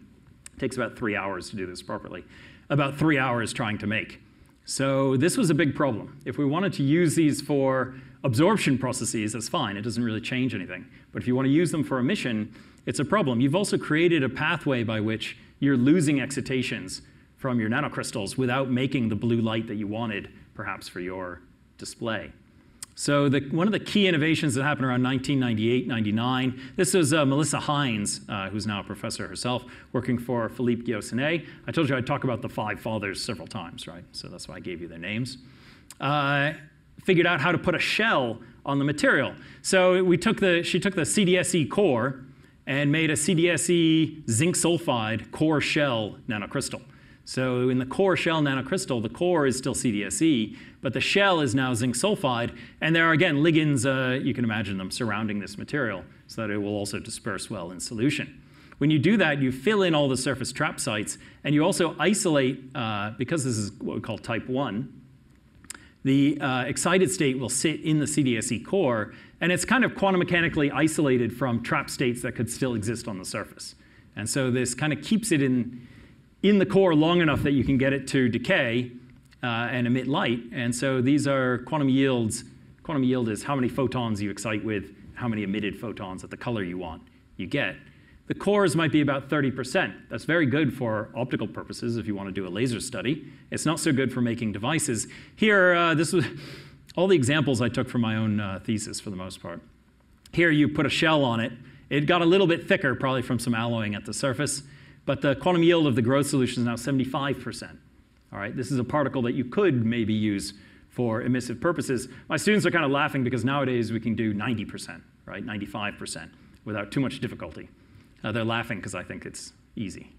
It takes about three hours to do this properly, about three hours trying to make. So this was a big problem. If we wanted to use these for absorption processes, that's fine. It doesn't really change anything. But if you want to use them for emission, it's a problem. You've also created a pathway by which you're losing excitations from your nanocrystals without making the blue light that you wanted, perhaps, for your display. So the, one of the key innovations that happened around nineteen ninety-eight ninety-nine, this was uh, Melissa Hines, uh, who's now a professor herself, working for Philippe Guillotinet. I told you I'd talk about the five fathers several times, right? So that's why I gave you their names. Uh, figured out how to put a shell on the material. So we took the, she took the CdSe core and made a CdSe zinc sulfide core shell nanocrystal. So in the core shell nanocrystal, the core is still CdSe, but the shell is now zinc sulfide. And there are, again, ligands, uh, you can imagine them, surrounding this material so that it will also disperse well in solution. When you do that, you fill in all the surface trap sites, and you also isolate, uh, because this is what we call type one, the uh, excited state will sit in the CdSe core, and it's kind of quantum mechanically isolated from trap states that could still exist on the surface. And so this kind of keeps it in in the core long enough that you can get it to decay uh, and emit light. And so these are quantum yields. Quantum yield is how many photons you excite with, how many emitted photons at the color you want you get. The cores might be about thirty percent. That's very good for optical purposes if you want to do a laser study. It's not so good for making devices. Here, uh, this was all the examples I took from my own uh, thesis for the most part. Here you put a shell on it. It got a little bit thicker, probably from some alloying at the surface. But the quantum yield of the growth solution is now seventy-five percent. All right, this is a particle that you could maybe use for emissive purposes. My students are kind of laughing because nowadays we can do ninety percent, right, ninety-five percent without too much difficulty. Uh, they're laughing because I think it's easy.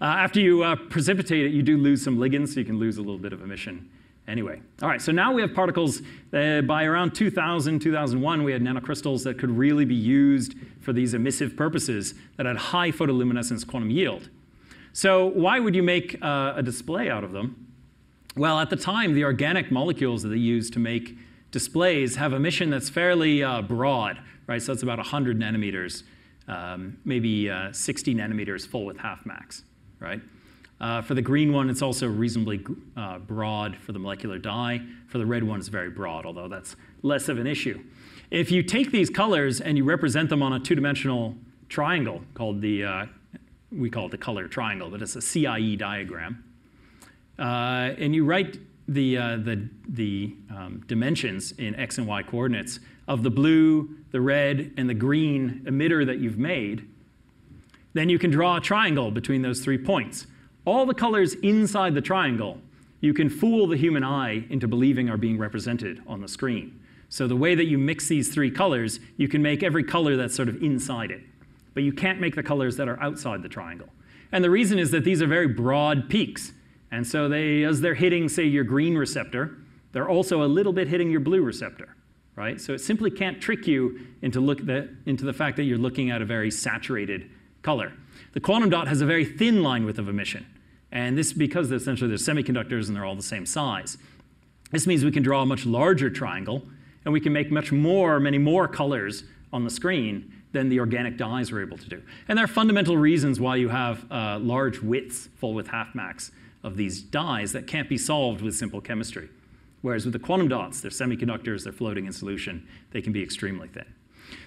uh, after you uh, precipitate it, you do lose some ligands, so you can lose a little bit of emission anyway. All right, so now we have particles. Uh, by around two thousand, two thousand one, we had nanocrystals that could really be used for these emissive purposes that had high photoluminescence quantum yield. So why would you make uh, a display out of them? Well, at the time, the organic molecules that they used to make displays have emission that's fairly uh, broad, right? So that's about one hundred nanometers, um, maybe uh, sixty nanometers full with half max, right? Uh, for the green one, it's also reasonably uh, broad for the molecular dye. For the red one, it's very broad, although that's less of an issue. If you take these colors and you represent them on a two-dimensional triangle called the, uh, we call it the color triangle, but it's a C I E diagram, uh, and you write the, uh, the, the um, dimensions in X and Y coordinates of the blue, the red, and the green emitter that you've made, then you can draw a triangle between those three points. All the colors inside the triangle, you can fool the human eye into believing are being represented on the screen. So the way that you mix these three colors, you can make every color that's sort of inside it. But you can't make the colors that are outside the triangle. And the reason is that these are very broad peaks. And so they, as they're hitting, say, your green receptor, they're also a little bit hitting your blue receptor, right? So it simply can't trick you into, look that, into the fact that you're looking at a very saturated color. The quantum dot has a very thin line width of emission. And this because they're essentially they're semiconductors and they're all the same size. This means we can draw a much larger triangle, and we can make much more, many more colors on the screen than the organic dyes were able to do. And there are fundamental reasons why you have uh, large widths, full width half max, of these dyes that can't be solved with simple chemistry. Whereas with the quantum dots, they're semiconductors, they're floating in solution, they can be extremely thin.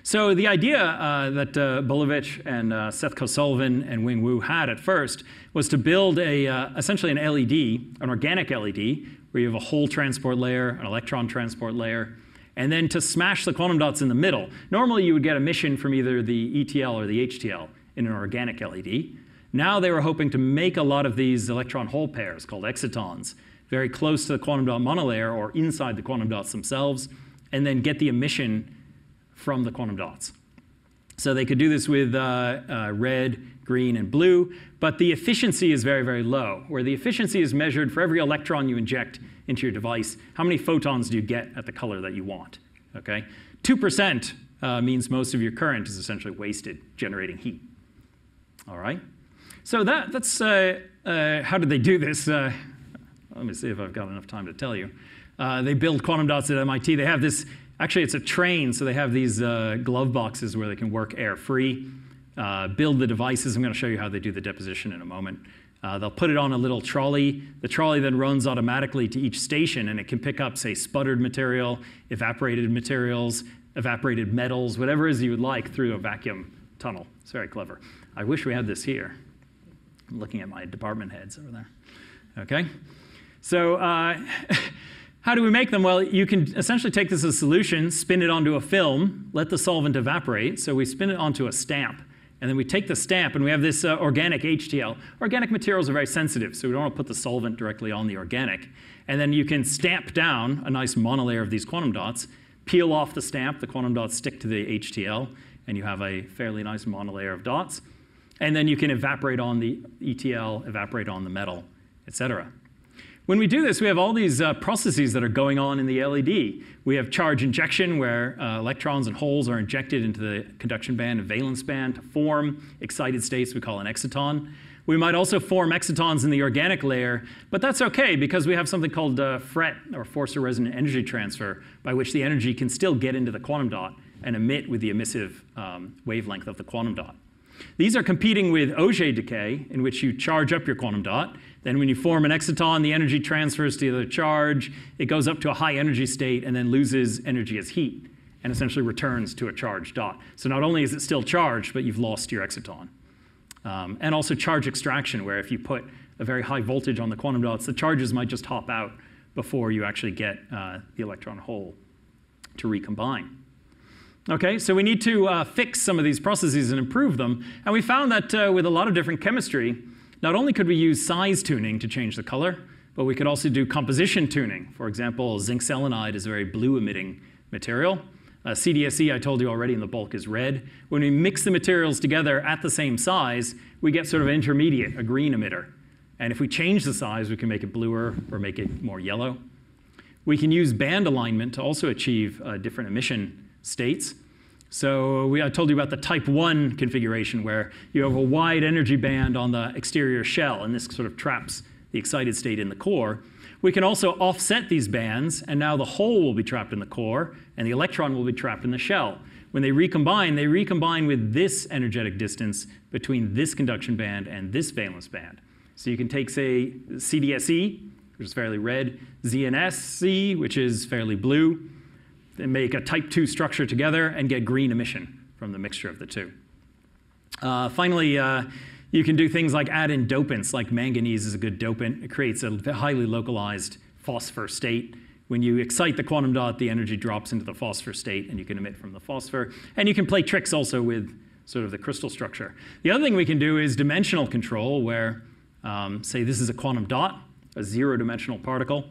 So the idea uh, that uh, Bulović and uh, Seth Kosulvan and Wing Wu had at first was to build a, uh, essentially an L E D, an organic L E D, where you have a hole transport layer, an electron transport layer, and then to smash the quantum dots in the middle. Normally, you would get emission from either the E T L or the H T L. in an organic L E D. Now they were hoping to make a lot of these electron hole pairs called excitons very close to the quantum dot monolayer or inside the quantum dots themselves, and then get the emission from the quantum dots. So they could do this with uh, uh, red, green, and blue, but the efficiency is very, very low, where the efficiency is measured for every electron you inject into your device. How many photons do you get at the color that you want? Okay, two percent uh, means most of your current is essentially wasted generating heat. All right, so that, that's, uh, uh, how did they do this? Uh, let me see if I've got enough time to tell you. Uh, they build quantum dots at M I T. They have this, actually it's a train, so they have these uh, glove boxes where they can work air-free, uh, build the devices. I'm gonna show you how they do the deposition in a moment. Uh, they'll put it on a little trolley. The trolley then runs automatically to each station, and it can pick up, say, sputtered material, evaporated materials, evaporated metals, whatever it is you would like through a vacuum tunnel. It's very clever. I wish we had this here. I'm looking at my department heads over there. Okay, so uh, how do we make them? Well, you can essentially take this as a solution, spin it onto a film, let the solvent evaporate. So we spin it onto a stamp. And then we take the stamp and we have this uh, organic H T L. Organic materials are very sensitive, so we don't want to put the solvent directly on the organic. And then you can stamp down a nice monolayer of these quantum dots, peel off the stamp, the quantum dots stick to the H T L, and you have a fairly nice monolayer of dots. And then you can evaporate on the E T L, evaporate on the metal, et cetera. When we do this, we have all these uh, processes that are going on in the L E D. We have charge injection, where uh, electrons and holes are injected into the conduction band and valence band to form excited states we call an exciton. We might also form excitons in the organic layer, but that's okay because we have something called uh, FRET, or forcer resonant energy transfer, by which the energy can still get into the quantum dot and emit with the emissive um, wavelength of the quantum dot. These are competing with Auger decay, in which you charge up your quantum dot. Then when you form an exciton, the energy transfers to the other charge. It goes up to a high energy state and then loses energy as heat and essentially returns to a charged dot. So not only is it still charged, but you've lost your exciton. Um, and also charge extraction, where if you put a very high voltage on the quantum dots, the charges might just hop out before you actually get uh, the electron hole to recombine. Okay, so we need to uh, fix some of these processes and improve them. And we found that uh, with a lot of different chemistry, not only could we use size tuning to change the color, but we could also do composition tuning. For example, zinc selenide is a very blue-emitting material. Uh, C d S E, I told you already, in the bulk is red. When we mix the materials together at the same size, we get sort of an intermediate, a green emitter. And if we change the size, we can make it bluer or make it more yellow. We can use band alignment to also achieve uh, different emission states. So we, I told you about the type one configuration, where you have a wide energy band on the exterior shell, and this sort of traps the excited state in the core. We can also offset these bands, and now the hole will be trapped in the core, and the electron will be trapped in the shell. When they recombine, they recombine with this energetic distance between this conduction band and this valence band. So you can take, say, C d S E, which is fairly red, Z n S E, which is fairly blue, and make a type two structure together and get green emission from the mixture of the two. Uh, finally, uh, you can do things like add in dopants, like manganese is a good dopant. It creates a highly localized phosphor state. When you excite the quantum dot, the energy drops into the phosphor state, and you can emit from the phosphor. And you can play tricks also with sort of the crystal structure. The other thing we can do is dimensional control, where, um, say, this is a quantum dot, a zero-dimensional particle.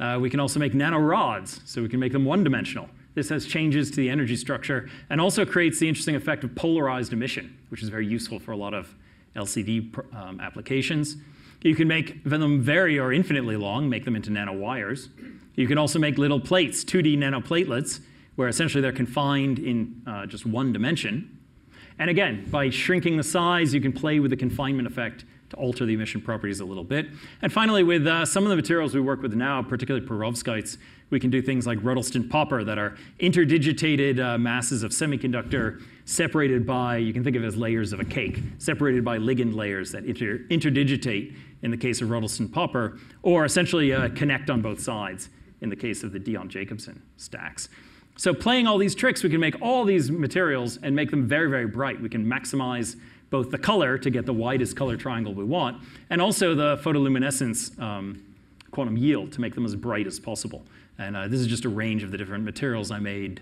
Uh, we can also make nanorods, so we can make them one-dimensional. This has changes to the energy structure and also creates the interesting effect of polarized emission, which is very useful for a lot of L C D um, applications. You can make them very or infinitely long, make them into nanowires. You can also make little plates, two D nanoplatelets, where essentially they're confined in uh, just one dimension. And again, by shrinking the size, you can play with the confinement effect to alter the emission properties a little bit. And finally, with uh, some of the materials we work with now, particularly perovskites, we can do things like Ruddleston Popper that are interdigitated uh, masses of semiconductor separated by, you can think of it as layers of a cake, separated by ligand layers that inter interdigitate in the case of Ruddleston Popper, or essentially uh, connect on both sides in the case of the Dion-Jacobson stacks. So playing all these tricks, we can make all these materials and make them very, very bright. We can maximize both the color to get the widest color triangle we want, and also the photoluminescence um, quantum yield to make them as bright as possible. And uh, this is just a range of the different materials I made.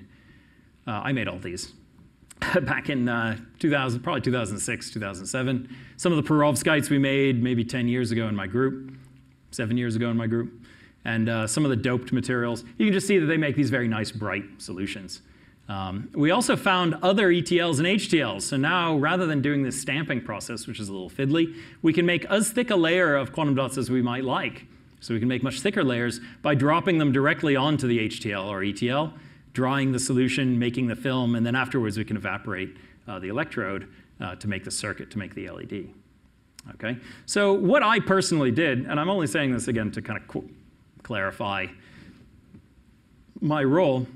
Uh, I made all these. back in uh, two thousand, probably two thousand six, two thousand seven. Some of the perovskites we made maybe ten years ago in my group, seven years ago in my group, and uh, some of the doped materials. You can just see that they make these very nice, bright solutions. Um, we also found other E T Ls and H T Ls. So now, rather than doing this stamping process, which is a little fiddly, we can make as thick a layer of quantum dots as we might like. So we can make much thicker layers by dropping them directly onto the H T L or E T L, drawing the solution, making the film, and then afterwards we can evaporate uh, the electrode uh, to make the circuit, to make the L E D. Okay. So what I personally did, and I'm only saying this again to kind of clarify my role,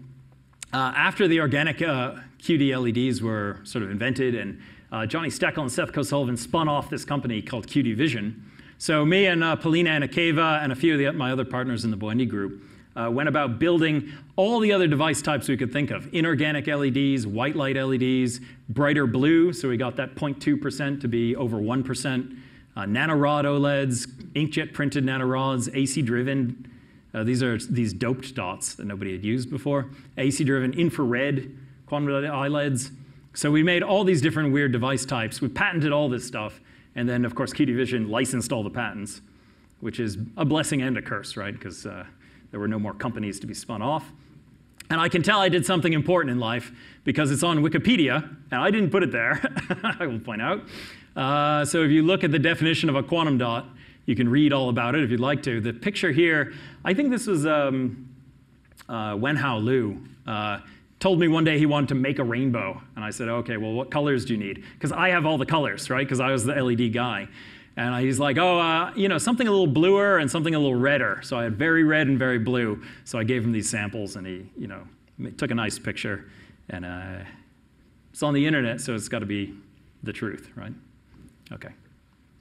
uh, after the organic uh, Q D L E Ds were sort of invented, and uh, Johnny Steckel and Seth Kosullivan spun off this company called Q D Vision. So me and uh, Polina Anakeva and a few of the, my other partners in the Bawendi group uh, went about building all the other device types we could think of. Inorganic L E Ds, white light L E Ds, brighter blue, so we got that zero point two percent to be over one percent. Uh, nanorod OLEDs, inkjet printed nanorods, A C driven. Uh, these are these doped dots that nobody had used before. A C driven infrared quantum I L E Ds. So we made all these different weird device types. We patented all this stuff. And then, of course, Q D Vision licensed all the patents, which is a blessing and a curse, right? Because uh, there were no more companies to be spun off. And I can tell I did something important in life because it's on Wikipedia, and I didn't put it there, I will point out. Uh, so if you look at the definition of a quantum dot, you can read all about it if you'd like to. The picture here, I think this was um, uh, Wenhao Liu. Uh, told me one day he wanted to make a rainbow. And I said, OK, well, what colors do you need? Because I have all the colors, right? Because I was the L E D guy. And he's like, oh, uh, you know, something a little bluer and something a little redder. So I had very red and very blue. So I gave him these samples, and he, you know, took a nice picture. And uh, it's on the internet, so it's got to be the truth, right? OK.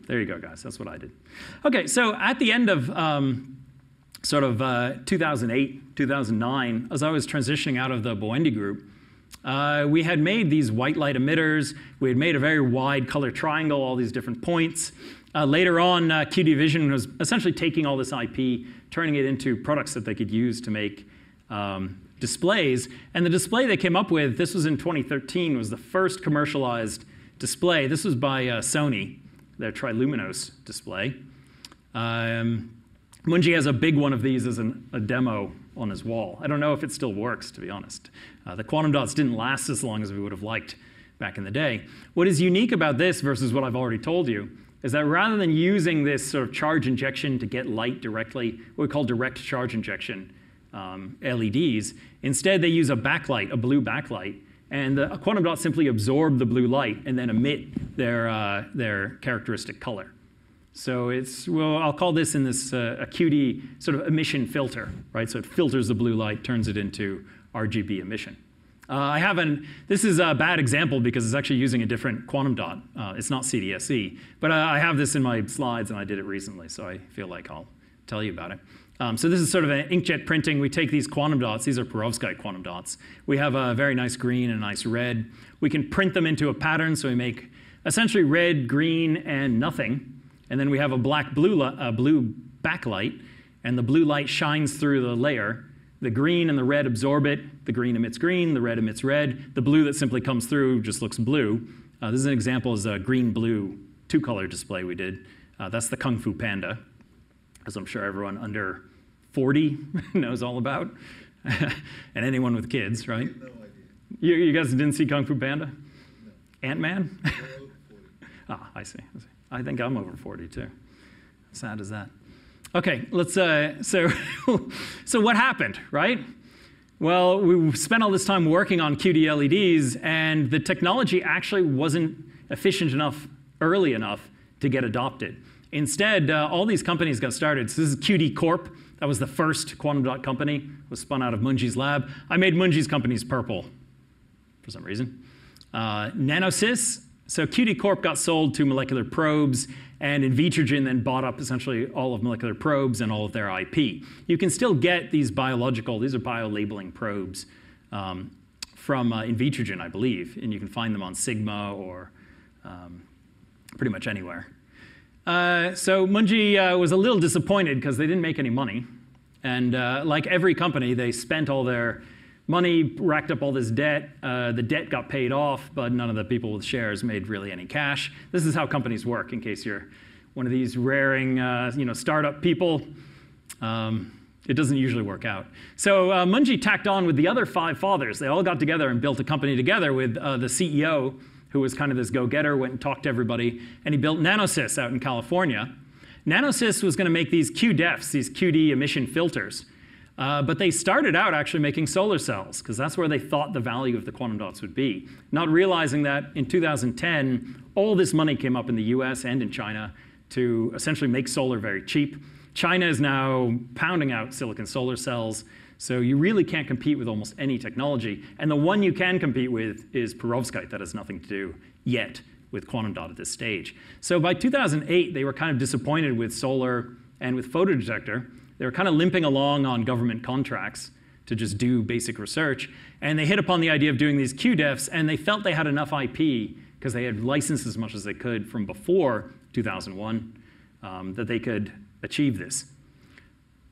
There you go, guys. That's what I did. OK, so at the end of um, sort of uh, two thousand eight, two thousand nine, as I was transitioning out of the Bawendi group, uh, we had made these white light emitters. We had made a very wide color triangle, all these different points. Uh, later on, uh, Q D Vision was essentially taking all this I P, turning it into products that they could use to make um, displays. And the display they came up with, this was in twenty thirteen, was the first commercialized display. This was by uh, Sony, their triluminose display. Um, Munji has a big one of these as an, a demo on his wall. I don't know if it still works, to be honest. Uh, the quantum dots didn't last as long as we would have liked back in the day. What is unique about this versus what I've already told you is that rather than using this sort of charge injection to get light directly, what we call direct charge injection um, L E Ds, instead they use a backlight, a blue backlight. And the quantum dots simply absorb the blue light and then emit their, uh, their characteristic color. So it's, well, I'll call this in this uh, a Q D sort of emission filter, right? So it filters the blue light, turns it into R G B emission. Uh, I haven't, this is a bad example because it's actually using a different quantum dot. Uh, it's not CdSe, but I have this in my slides and I did it recently, so I feel like I'll tell you about it. Um, so this is sort of an inkjet printing. We take these quantum dots. These are perovskite quantum dots. We have a very nice green and a nice red. We can print them into a pattern, so we make essentially red, green, and nothing. And then we have a black blue, uh, blue backlight, and the blue light shines through the layer. The green and the red absorb it. The green emits green. The red emits red. The blue that simply comes through just looks blue. Uh, this is an example is a green-blue two-color display we did. Uh, that's the Kung Fu Panda, as I'm sure everyone under forty knows all about, and anyone with kids, right? No idea. You, you guys didn't see Kung Fu Panda? No. Ant-Man? Ah, I see. I see. I think I'm over forty, too. Sad as that. OK, let's, uh, so, so what happened, right? Well, we spent all this time working on Q D L E Ds, and the technology actually wasn't efficient enough early enough to get adopted. Instead, uh, all these companies got started. So this is Q D Corp. That was the first quantum dot company. It was spun out of Mungi's lab. I made Mungi's companies purple for some reason. Uh, Nanosys. So Q D Corp got sold to Molecular Probes, and Invitrogen then bought up essentially all of Molecular Probes and all of their I P. You can still get these biological, these are bio-labeling probes um, from uh, Invitrogen, I believe, and you can find them on Sigma or um, pretty much anywhere. Uh, so Mungi uh, was a little disappointed because they didn't make any money, and uh, like every company, they spent all their money, racked up all this debt. Uh, the debt got paid off, but none of the people with shares made really any cash. This is how companies work, in case you're one of these raring uh, you know, startup people. Um, It doesn't usually work out. So uh, Moungi tacked on with the other five fathers. They all got together and built a company together with uh, the C E O, who was kind of this go-getter, went and talked to everybody, and he built Nanosys out in California. Nanosys was going to make these Q D Fs, these Q D emission filters. Uh, but they started out actually making solar cells, because that's where they thought the value of the quantum dots would be, not realizing that in two thousand ten, all this money came up in the U S and in China to essentially make solar very cheap. China is now pounding out silicon solar cells, so you really can't compete with almost any technology. And the one you can compete with is perovskite. That has nothing to do yet with quantum dot at this stage. So by two thousand eight, they were kind of disappointed with solar and with photodetector. They were kind of limping along on government contracts to just do basic research. And they hit upon the idea of doing these Q D Fs, and they felt they had enough I P, because they had licensed as much as they could from before two thousand one, um, that they could achieve this.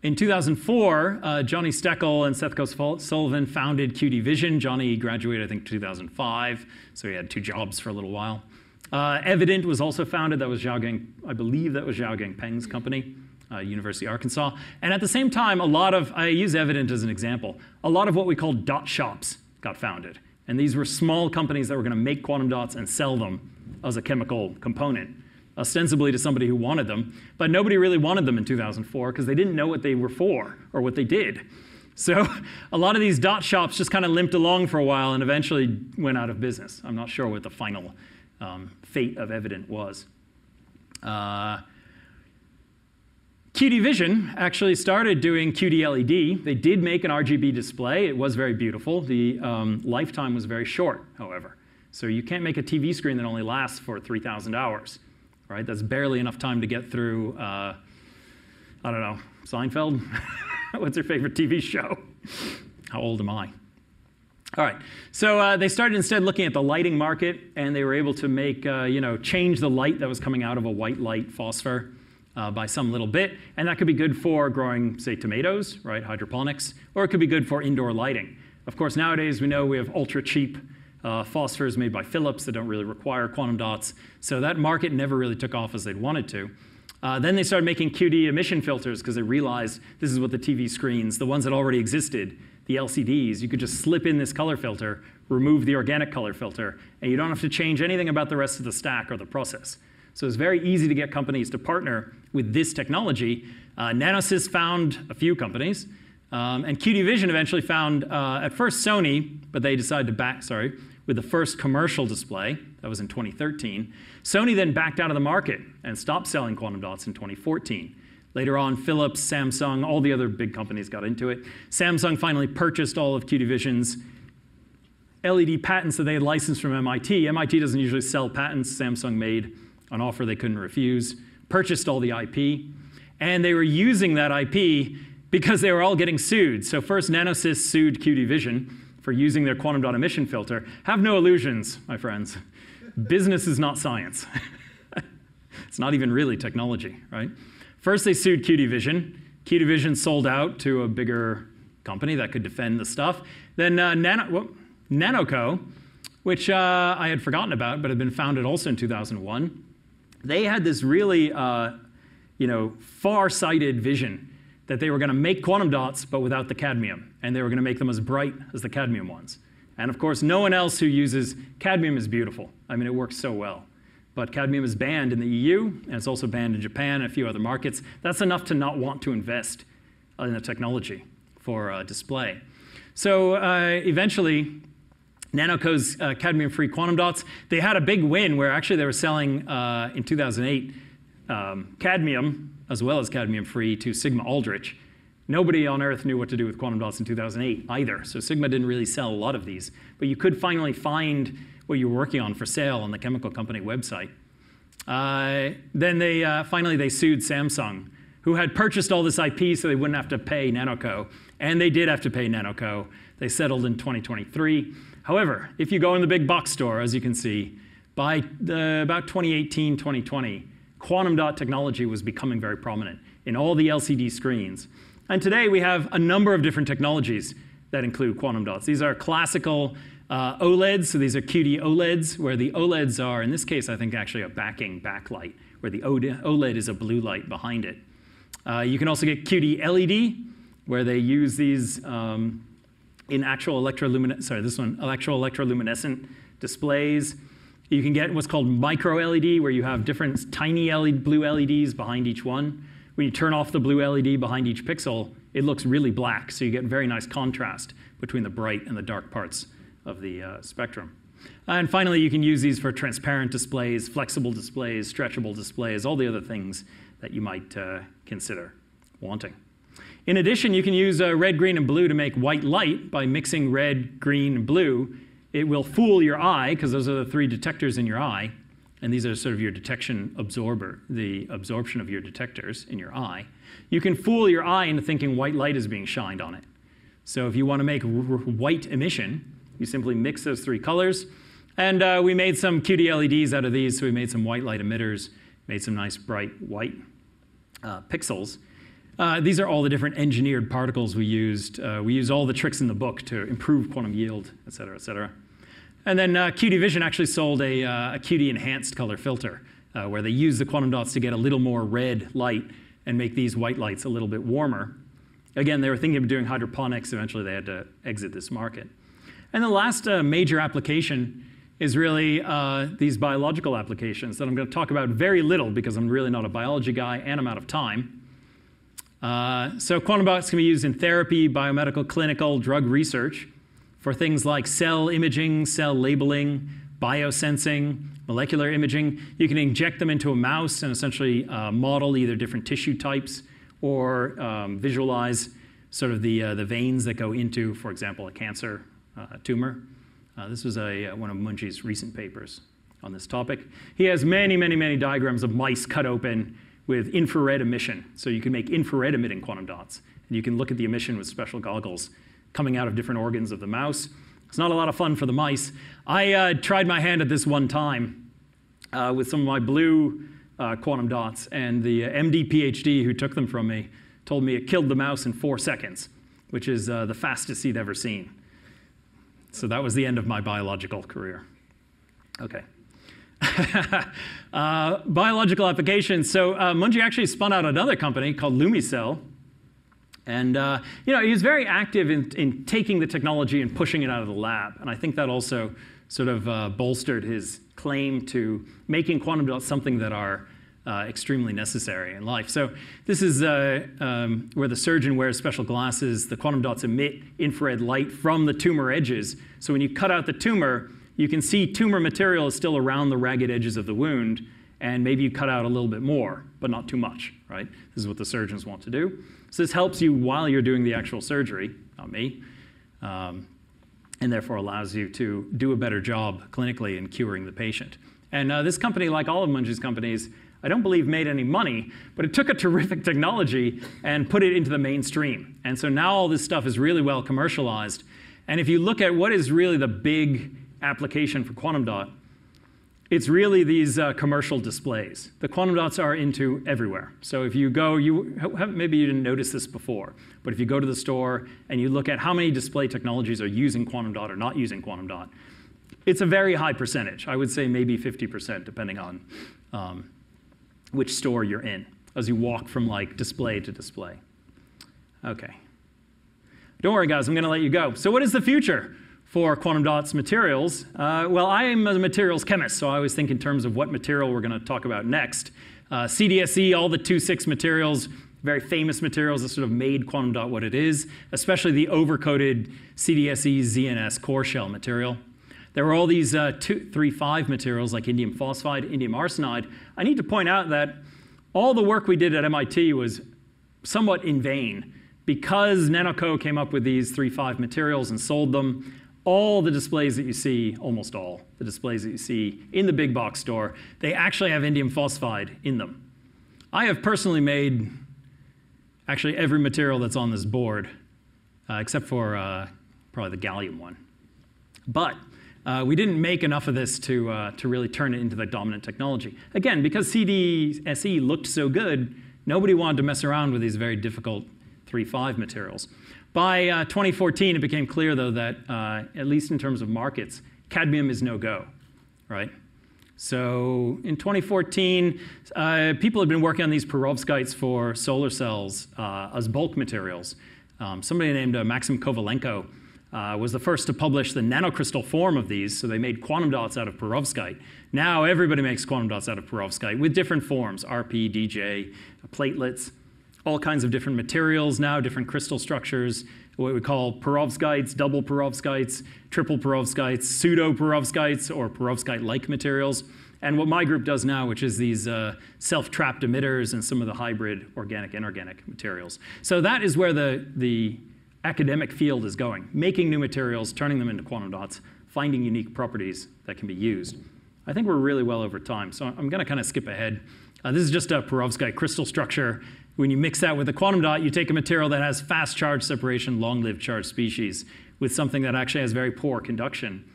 In two thousand four, uh, Johnny Steckel and Seth Sullivan founded Q D Vision. Johnny graduated, I think, two thousand five, so he had two jobs for a little while. Uh, Evident was also founded. That was Zhao Gang, I believe that was Zhao Gang Peng's company, uh, University of Arkansas. And at the same time, a lot of, I use Evident as an example, a lot of what we call dot shops got founded. And these were small companies that were going to make quantum dots and sell them as a chemical component, ostensibly to somebody who wanted them, but nobody really wanted them in two thousand four because they didn't know what they were for or what they did. So a lot of these dot shops just kind of limped along for a while and eventually went out of business. I'm not sure what the final um, fate of Evident was. Uh, Q D Vision actually started doing Q D L E D. They did make an R G B display. It was very beautiful. The um, lifetime was very short, however. So you can't make a T V screen that only lasts for three thousand hours. Right? That's barely enough time to get through, uh, I don't know, Seinfeld? What's your favorite T V show? How old am I? All right, so uh, they started instead looking at the lighting market, and they were able to make, uh, you know, change the light that was coming out of a white light phosphor uh, by some little bit, and that could be good for growing, say, tomatoes, right, hydroponics, or it could be good for indoor lighting. Of course, nowadays we know we have ultra-cheap Uh, phosphors made by Philips that don't really require quantum dots. So that market never really took off as they'd wanted to. Uh, then they started making Q D emission filters because they realized this is what the T V screens, the ones that already existed, the L C Ds, you could just slip in this color filter, remove the organic color filter, and you don't have to change anything about the rest of the stack or the process. So it's very easy to get companies to partner with this technology. Uh, Nanosys found a few companies. Um, and Q D Vision eventually found, uh, at first Sony, but they decided to back, sorry, with the first commercial display. That was in twenty thirteen. Sony then backed out of the market and stopped selling quantum dots in twenty fourteen. Later on, Philips, Samsung, all the other big companies got into it. Samsung finally purchased all of Q D Vision's L E D patents that they had licensed from M I T. M I T doesn't usually sell patents. Samsung made an offer they couldn't refuse, purchased all the I P, and they were using that I P because they were all getting sued. So first, Nanosys sued Q D Vision for using their quantum dot emission filter. Have no illusions, my friends. Business is not science. It's not even really technology, right? First, they sued Q D Vision. Q D Vision sold out to a bigger company that could defend the stuff. Then uh, Nano, whoop, NanoCo, which uh, I had forgotten about, but had been founded also in two thousand one, they had this really uh, you know, far-sighted vision that they were going to make quantum dots, but without the cadmium. And they were going to make them as bright as the cadmium ones. And of course, no one else who uses cadmium is beautiful. I mean, it works so well. But cadmium is banned in the E U, and it's also banned in Japan and a few other markets. That's enough to not want to invest in the technology for uh, display. So uh, eventually, Nanoco's uh, cadmium-free quantum dots, they had a big win where actually they were selling, uh, in two thousand eight, um, cadmium, as well as cadmium-free, to Sigma Aldrich. Nobody on Earth knew what to do with quantum dots in two thousand eight either, so Sigma didn't really sell a lot of these. But you could finally find what you were working on for sale on the chemical company website. Uh, then they, uh, finally they sued Samsung, who had purchased all this I P so they wouldn't have to pay NanoCo. And they did have to pay NanoCo. They settled in twenty twenty-three. However, if you go in the big box store, as you can see, by the, about twenty eighteen, twenty twenty, quantum dot technology was becoming very prominent in all the L C D screens. And today we have a number of different technologies that include quantum dots. These are classical uh, OLEDs, so these are Q D OLEDs, where the OLEDs are, in this case, I think actually a backing backlight, where the OLED is a blue light behind it. Uh, you can also get Q D L E D, where they use these um, in actual electroluminescent, sorry, this one, actual electroluminescent displays. You can get what's called micro L E D, where you have different tiny L E D, blue L E Ds behind each one. When you turn off the blue L E D behind each pixel, it looks really black, so you get very nice contrast between the bright and the dark parts of the uh, spectrum. And finally, you can use these for transparent displays, flexible displays, stretchable displays, all the other things that you might uh, consider wanting. In addition, you can use uh, red, green, and blue to make white light by mixing red, green, and blue. It will fool your eye, because those are the three detectors in your eye, and these are sort of your detection absorber, the absorption of your detectors in your eye. You can fool your eye into thinking white light is being shined on it. So if you want to make r r white emission, you simply mix those three colors. And uh, we made some Q D L E Ds out of these, so we made some white light emitters, made some nice bright white uh, pixels. Uh, these are all the different engineered particles we used. Uh, we use all the tricks in the book to improve quantum yield, et cetera, et cetera. And then uh, Q D Vision actually sold a, uh, a Q D enhanced color filter, uh, where they use the quantum dots to get a little more red light and make these white lights a little bit warmer. Again, they were thinking of doing hydroponics. Eventually, they had to exit this market. And the last uh, major application is really uh, these biological applications that I'm going to talk about very little, because I'm really not a biology guy and I'm out of time. Uh, so quantum dots can be used in therapy, biomedical, clinical, drug research for things like cell imaging, cell labeling, biosensing, molecular imaging. You can inject them into a mouse and essentially uh, model either different tissue types or um, visualize sort of the, uh, the veins that go into, for example, a cancer uh, tumor. Uh, this was a, uh, one of Mungi's recent papers on this topic. He has many, many, many diagrams of mice cut open with infrared emission. So you can make infrared emitting quantum dots. And you can look at the emission with special goggles coming out of different organs of the mouse. It's not a lot of fun for the mice. I uh, tried my hand at this one time uh, with some of my blue uh, quantum dots. And the M D, PhD who took them from me told me it killed the mouse in four seconds, which is uh, the fastest he'd ever seen. So that was the end of my biological career. OK. uh, biological applications. So uh, Mungi actually spun out another company called Lumicell. And uh, you know, he was very active in, in taking the technology and pushing it out of the lab. And I think that also sort of uh, bolstered his claim to making quantum dots something that are uh, extremely necessary in life. So this is uh, um, where the surgeon wears special glasses. The quantum dots emit infrared light from the tumor edges. So when you cut out the tumor, you can see tumor material is still around the ragged edges of the wound, and maybe you cut out a little bit more, but not too much, right? This is what the surgeons want to do. So this helps you while you're doing the actual surgery, not me, um, and therefore allows you to do a better job clinically in curing the patient. And uh, this company, like all of Mungi's companies, I don't believe made any money, but it took a terrific technology and put it into the mainstream. And so now all this stuff is really well commercialized. And if you look at what is really the big application for quantum dot, it's really these uh, commercial displays. The quantum dots are into everywhere. So if you go, you maybe you didn't notice this before, but if you go to the store and you look at how many display technologies are using quantum dot or not using quantum dot, it's a very high percentage. I would say maybe fifty percent, depending on um, which store you're in, as you walk from like display to display. Okay. Don't worry, guys. I'm going to let you go. So what is the future for quantum dots materials? Uh, well, I am a materials chemist, so I always think in terms of what material we're going to talk about next. Uh, C d S E, all the two six materials, very famous materials that sort of made quantum dot what it is, especially the overcoated C d S E Z N S core shell material. There were all these uh, two three five materials like indium phosphide, indium arsenide. I need to point out that all the work we did at M I T was somewhat in vain, because NanoCo came up with these three five materials and sold them. All the displays that you see, almost all the displays that you see in the big box store, they actually have indium phosphide in them. I have personally made actually every material that's on this board, uh, except for uh, probably the gallium one. But uh, we didn't make enough of this to, uh, to really turn it into the dominant technology. Again, because C d S E looked so good, nobody wanted to mess around with these very difficult three five materials. By uh, twenty fourteen, it became clear, though, that uh, at least in terms of markets, cadmium is no go, right? So in twenty fourteen, uh, people had been working on these perovskites for solar cells uh, as bulk materials. Um, somebody named uh, Maxim Kovalenko uh, was the first to publish the nanocrystal form of these, so they made quantum dots out of perovskite. Now everybody makes quantum dots out of perovskite with different forms, R P, D J, platelets, all kinds of different materials now, different crystal structures, what we call perovskites, double perovskites, triple perovskites, pseudo-perovskites, or perovskite-like materials, and what my group does now, which is these uh, self-trapped emitters and some of the hybrid organic, inorganic materials. So that is where the, the academic field is going, making new materials, turning them into quantum dots, finding unique properties that can be used. I think we're really well over time, so I'm going to kind of skip ahead. Uh, this is just a perovskite crystal structure. When you mix that with a quantum dot, you take a material that has fast charge separation, long-lived charge species, with something that actually has very poor conduction.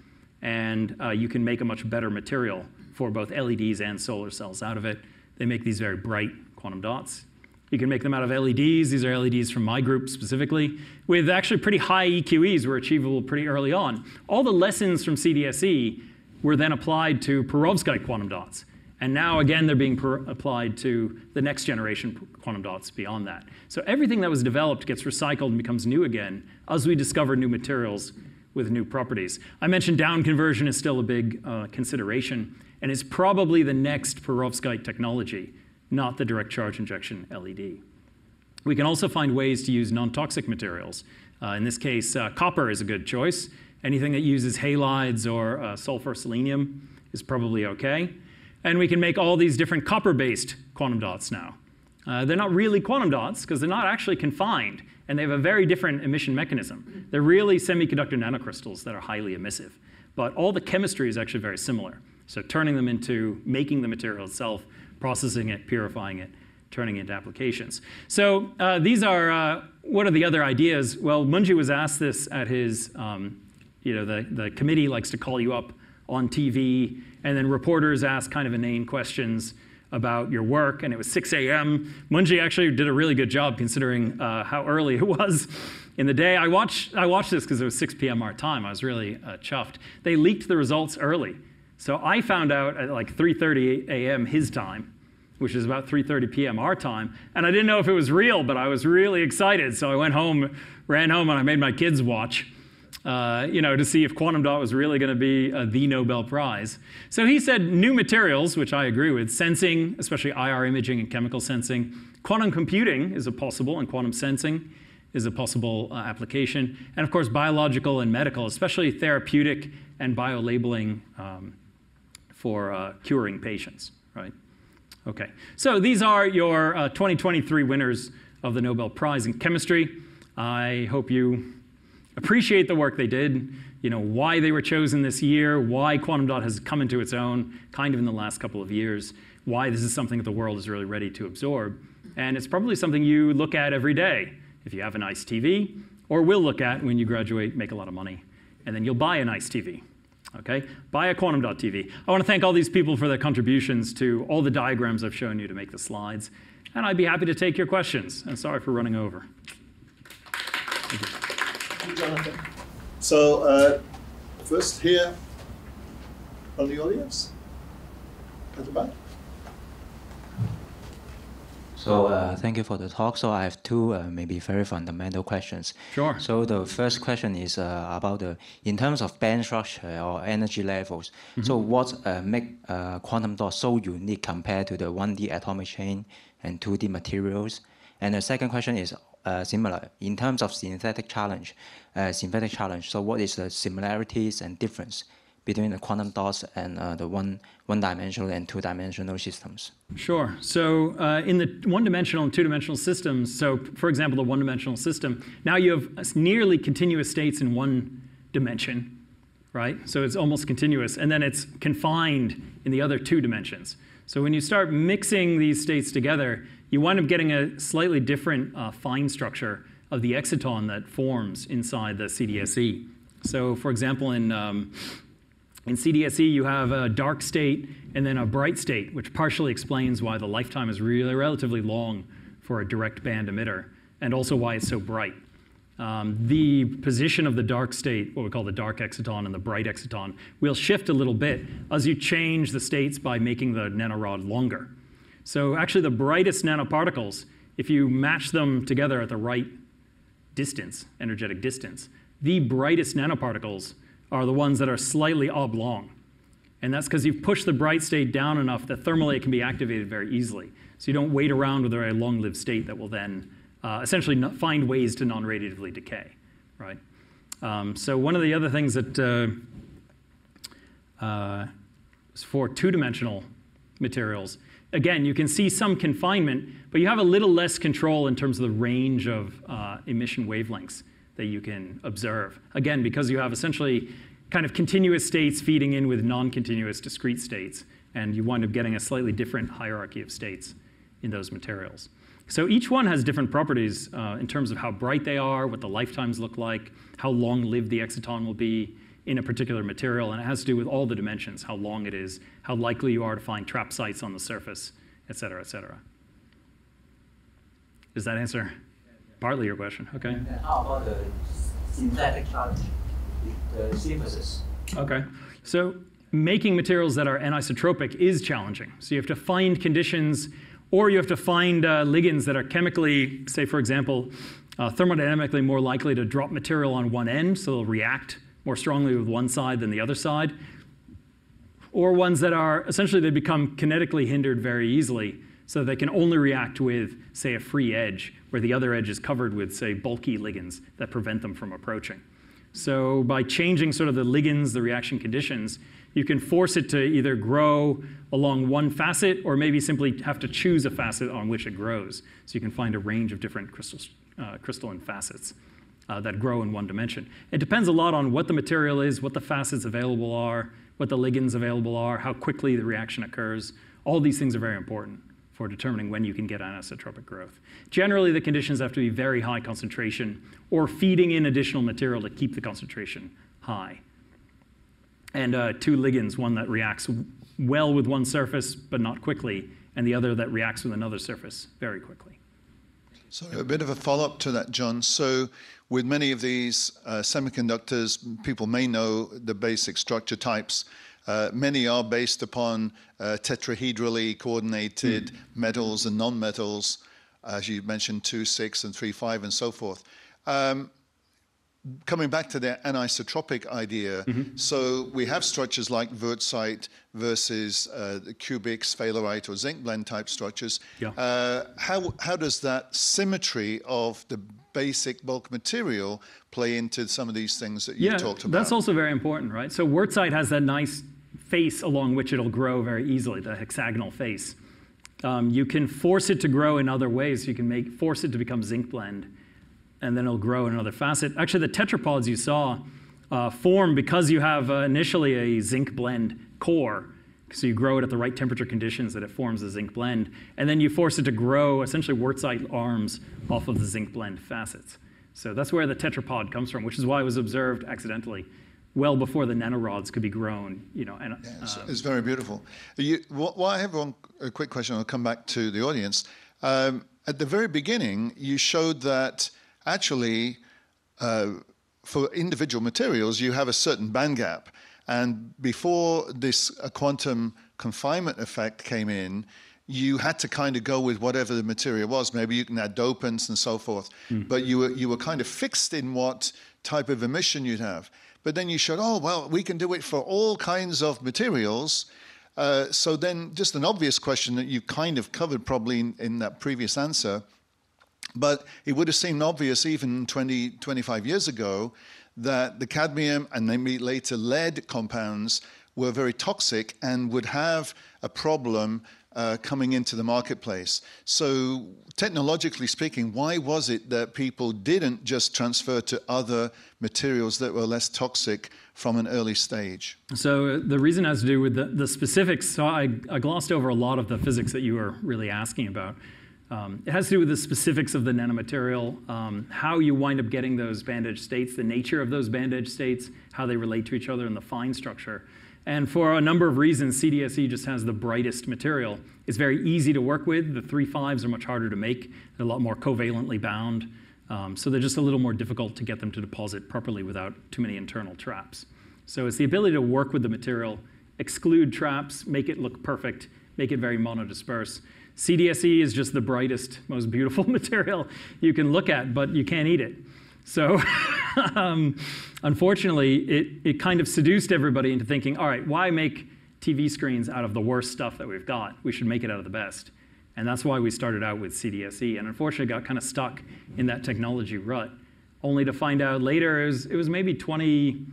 And uh, you can make a much better material for both L E Ds and solar cells out of it. They make these very bright quantum dots. You can make them out of L E Ds. These are L E Ds from my group specifically, with actually pretty high E Q Es were achievable pretty early on. All the lessons from CdSe were then applied to perovskite quantum dots. And now, again, they're being applied to the next generation quantum dots beyond that. So everything that was developed gets recycled and becomes new again as we discover new materials with new properties. I mentioned down conversion is still a big uh, consideration, and it's probably the next perovskite technology, not the direct charge injection L E D. We can also find ways to use non-toxic materials. Uh, in this case, uh, copper is a good choice. Anything that uses halides or uh, sulfur selenium is probably OK. And we can make all these different copper-based quantum dots now. Uh, they're not really quantum dots because they're not actually confined, and they have a very different emission mechanism. They're really semiconductor nanocrystals that are highly emissive. But all the chemistry is actually very similar. So turning them into making the material itself, processing it, purifying it, turning it into applications. So uh, these are, uh, what are the other ideas? Well, Moungi was asked this at his, um, you know, the, the committee likes to call you up on T V, and then reporters asked kind of inane questions about your work, and it was six A M Moungi actually did a really good job considering uh, how early it was in the day. I watched, I watched this because it was six P M our time. I was really uh, chuffed. They leaked the results early. So I found out at like three thirty A M his time, which is about three thirty P M our time, and I didn't know if it was real, but I was really excited. So I went home, ran home, and I made my kids watch. Uh, you know, to see if quantum dot was really going to be uh, the Nobel Prize. So he said new materials, which I agree with, sensing, especially I R imaging and chemical sensing. Quantum computing is a possible, and quantum sensing is a possible uh, application. And of course, biological and medical, especially therapeutic and biolabeling um, for uh, curing patients, right? Okay, so these are your uh, twenty twenty-three winners of the Nobel Prize in Chemistry. I hope you appreciate the work they did, you know, why they were chosen this year, why quantum dot has come into its own kind of in the last couple of years, why this is something that the world is really ready to absorb. And it's probably something you look at every day if you have a nice T V, or will look at when you graduate, make a lot of money, and then you'll buy a nice T V. Okay? Buy a quantum dot T V. I want to thank all these people for their contributions to all the diagrams I've shown you to make the slides. And I'd be happy to take your questions. And sorry for running over. Thank you. Jonathan. So uh, first here on the audience, at the back. So uh, thank you for the talk. So I have two uh, maybe very fundamental questions. Sure. So the first question is uh, about the, in terms of band structure or energy levels, mm-hmm. so what uh, make uh, quantum dots so unique compared to the one D atomic chain and two D materials? And the second question is, Uh, similar in terms of synthetic challenge, uh, synthetic challenge. So what is the similarities and difference between the quantum dots and uh, the one one-dimensional and two-dimensional systems? Sure. So uh, in the one-dimensional and two-dimensional systems, so for example, the one-dimensional system, now you have nearly continuous states in one dimension, right? So it's almost continuous, and then it's confined in the other two dimensions. So when you start mixing these states together, you wind up getting a slightly different uh, fine structure of the exciton that forms inside the CdSe. So for example, in, um, in CdSe, you have a dark state and then a bright state, which partially explains why the lifetime is really relatively long for a direct band emitter, and also why it's so bright. Um, the position of the dark state, what we call the dark exciton and the bright exciton, will shift a little bit as you change the states by making the nanorod longer. So actually the brightest nanoparticles, if you match them together at the right distance, energetic distance, the brightest nanoparticles are the ones that are slightly oblong. And that's because you've pushed the bright state down enough that thermally it can be activated very easily. So you don't wait around with a very long-lived state that will then uh, essentially find ways to non-radiatively decay, right? Um, so one of the other things that uh, uh, is for two-dimensional materials, again, you can see some confinement, but you have a little less control in terms of the range of uh, emission wavelengths that you can observe. Again, because you have essentially kind of continuous states feeding in with non-continuous discrete states, and you wind up getting a slightly different hierarchy of states in those materials. So each one has different properties uh, in terms of how bright they are, what the lifetimes look like, how long-lived the exciton will be in a particular material, and it has to do with all the dimensions, how long it is, how likely you are to find trap sites on the surface, et cetera, et cetera. Does that answer partly your question? Okay. And how about the synthetic charge? The synthesis. Okay, so making materials that are anisotropic is challenging. So you have to find conditions, or you have to find uh, ligands that are chemically, say for example, uh, thermodynamically more likely to drop material on one end, so they'll react more strongly with one side than the other side, or ones that are essentially they become kinetically hindered very easily, so they can only react with, say, a free edge, where the other edge is covered with, say, bulky ligands that prevent them from approaching. So by changing sort of the ligands, the reaction conditions, you can force it to either grow along one facet or maybe simply have to choose a facet on which it grows. So you can find a range of different crystals, uh, crystalline facets uh, that grow in one dimension. It depends a lot on what the material is, what the facets available are, what the ligands available are, how quickly the reaction occurs. All these things are very important for determining when you can get anisotropic growth. Generally, the conditions have to be very high concentration or feeding in additional material to keep the concentration high. And uh, two ligands, one that reacts well with one surface but not quickly, and the other that reacts with another surface very quickly. So a bit of a follow-up to that, John. So with many of these uh, semiconductors, people may know the basic structure types. Uh, many are based upon uh, tetrahedrally coordinated mm. metals and nonmetals, as you mentioned, two, six, and three, five, and so forth. Um, coming back to the anisotropic idea, mm-hmm. so we have structures like wurtzite versus uh, the cubic sphalerite or zinc blend type structures. Yeah. Uh, how, how does that symmetry of the basic bulk material play into some of these things that you yeah, talked about? That's also very important, right? So wurtzite has that nice face along which it'll grow very easily, the hexagonal face. Um, you can force it to grow in other ways. You can make force it to become zinc blend, and then it'll grow in another facet. Actually, the tetrapods you saw uh, form because you have uh, initially a zinc blend core. So you grow it at the right temperature conditions that it forms a zinc blend, and then you force it to grow essentially wurtzite arms off of the zinc blend facets. So that's where the tetrapod comes from, which is why it was observed accidentally well before the nanorods could be grown, you know. And, yeah, it's, um, it's very beautiful. You, well, I have one a quick question. I'll come back to the audience. Um, at the very beginning, you showed that actually uh, for individual materials, you have a certain band gap. And before this uh, quantum confinement effect came in, you had to kind of go with whatever the material was. Maybe you can add dopants and so forth. Mm. But you were, you were kind of fixed in what type of emission you'd have. But then you showed, oh, well, we can do it for all kinds of materials. Uh, so then just an obvious question that you kind of covered probably in, in that previous answer, but it would have seemed obvious even twenty, twenty-five years ago that the cadmium and maybe later lead compounds were very toxic and would have a problem uh, coming into the marketplace. So technologically speaking, why was it that people didn't just transfer to other materials that were less toxic from an early stage? So the reason has to do with the, the specifics. So I, I glossed over a lot of the physics that you were really asking about. Um, it has to do with the specifics of the nanomaterial, um, how you wind up getting those bandage states, the nature of those bandage states, how they relate to each other in the fine structure. And for a number of reasons, CdSe just has the brightest material. It's very easy to work with. The three fives are much harder to make. They're a lot more covalently bound. Um, so they're just a little more difficult to get them to deposit properly without too many internal traps. So it's the ability to work with the material, exclude traps, make it look perfect, make it very monodisperse. C d S E is just the brightest, most beautiful material you can look at, but you can't eat it. So um, unfortunately, it, it kind of seduced everybody into thinking, all right, why make T V screens out of the worst stuff that we've got? We should make it out of the best. And that's why we started out with C d S E, and unfortunately got kind of stuck in that technology rut, only to find out later, it was, it was maybe twenty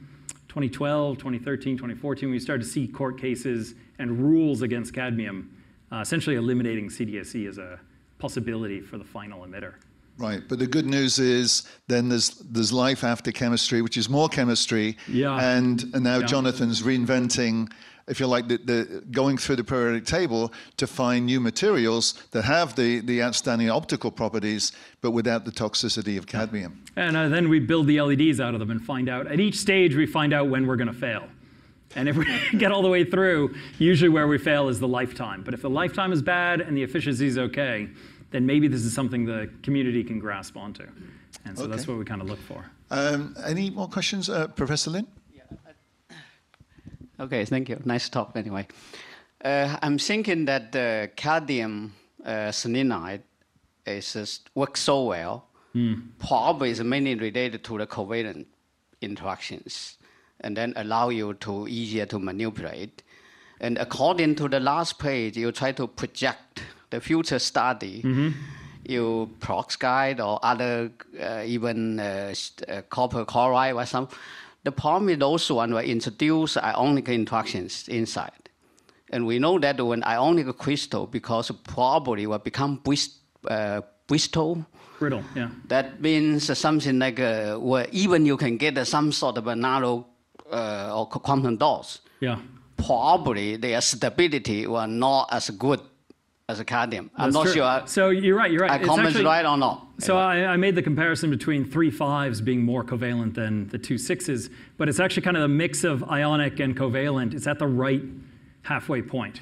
twelve, twenty thirteen, twenty fourteen, we started to see court cases and rules against cadmium, uh, essentially eliminating C d S E as a possibility for the final emitter. Right, but the good news is then there's there's life after chemistry, which is more chemistry, yeah. and, and now yeah. Jonathan's reinventing, if you like, the, the going through the periodic table to find new materials that have the, the outstanding optical properties, but without the toxicity of cadmium. And uh, then we build the L E Ds out of them and find out, at each stage we find out when we're going to fail. And if we get all the way through, usually where we fail is the lifetime. But if the lifetime is bad and the efficiency is okay, then maybe this is something the community can grasp onto. And so okay. that's what we kind of look for. Um, any more questions? Uh, Professor Lin? Okay, thank you. Nice talk anyway. Uh, I'm thinking that the cadmium uh, selenide is just works so well. Mm. Probably is mainly related to the covalent interactions and then allow you to easier to manipulate. And according to the last page, you try to project the future study. Mm-hmm. You peroxide or other, uh, even uh, uh, copper chloride or something. The problem with those ones were introduce ionic interactions inside. And we know that when ionic crystal, because probably will become brist, uh, brittle. Brittle, yeah. That means something like uh, where even you can get some sort of a narrow uh, or quantum dots. Yeah. Probably their stability were not as good as a cadmium. I'm That's not true. sure. I, so you're right, you're right. I comment right or not. So I, I made the comparison between three fives being more covalent than the two sixes, but it's actually kind of a mix of ionic and covalent. It's at the right halfway point.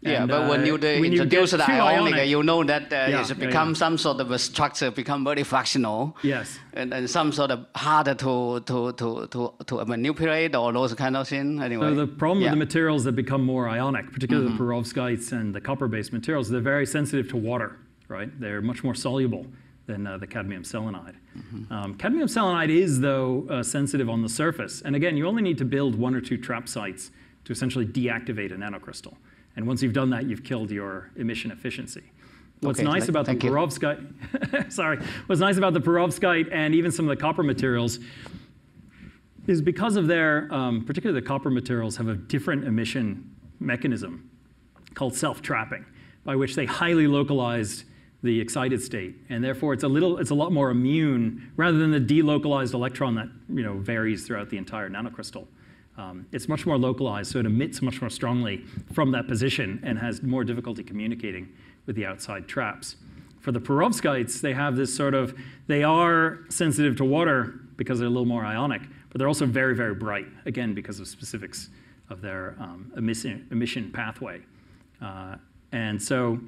Yeah, and, but uh, when you when introduce you the ionic, ionic, you know that uh, yeah, it's become yeah, yeah. some sort of a structure, become very fractional. Yes. And, and some sort of harder to, to, to, to, to manipulate or those kind of things. Anyway. So the problem yeah. with the materials that become more ionic, particularly mm-hmm. the perovskites and the copper-based materials, they're very sensitive to water, right? They're much more soluble than uh, the cadmium selenide. Mm-hmm. um, cadmium selenide is, though, uh, sensitive on the surface. And again, you only need to build one or two trap sites to essentially deactivate a nanocrystal. And once you've done that, you've killed your emission efficiency. What's okay, nice like, about the perovskite, sorry, what's nice about the perovskite and even some of the copper materials is because of their, um, particularly the copper materials have a different emission mechanism called self-trapping, by which they highly localized the excited state, and therefore it's a little, it's a lot more immune rather than the delocalized electron that you know varies throughout the entire nanocrystal. Um, it's much more localized, so it emits much more strongly from that position and has more difficulty communicating with the outside traps. For the perovskites, they have this sort of, they are sensitive to water because they're a little more ionic, but they're also very, very bright, again, because of specifics of their um, emission, emission pathway. Uh, and so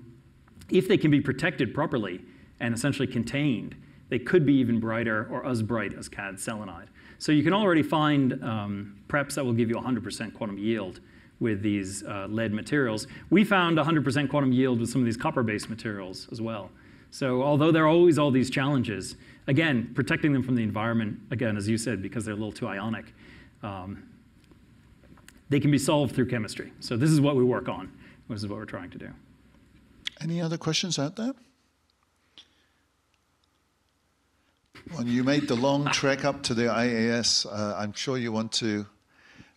if they can be protected properly and essentially contained, they could be even brighter or as bright as C d selenide. So you can already find um, preps that will give you one hundred percent quantum yield with these uh, lead materials. We found one hundred percent quantum yield with some of these copper-based materials as well. So although there are always all these challenges, again, protecting them from the environment, again, as you said, because they're a little too ionic, um, they can be solved through chemistry. So this is what we work on. This is what we're trying to do. Any other questions out there? Well, you made the long trek up to the I A S. Uh, I'm sure you want to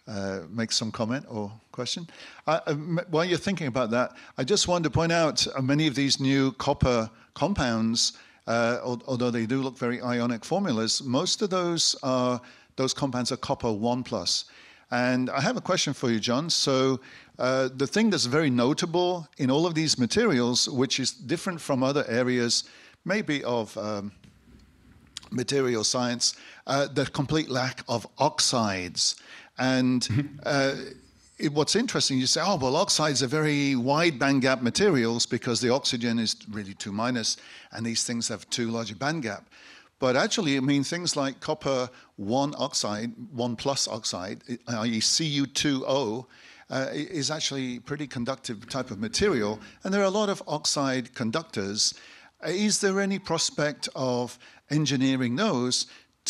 uh, make some comment or question. Uh, while you're thinking about that, I just wanted to point out uh, many of these new copper compounds, uh, although they do look very ionic formulas, most of those are those compounds are copper one plus. And I have a question for you, John. So uh, the thing that's very notable in all of these materials, which is different from other areas, maybe of um, material science, uh, the complete lack of oxides. And uh, it, what's interesting, you say, oh, well, oxides are very wide band gap materials because the oxygen is really two minus, and these things have too large a band gap. But actually, I mean, things like copper one oxide, one plus oxide, that is. C u two O, uh, is actually pretty conductive type of material. And there are a lot of oxide conductors. Is there any prospect of engineering those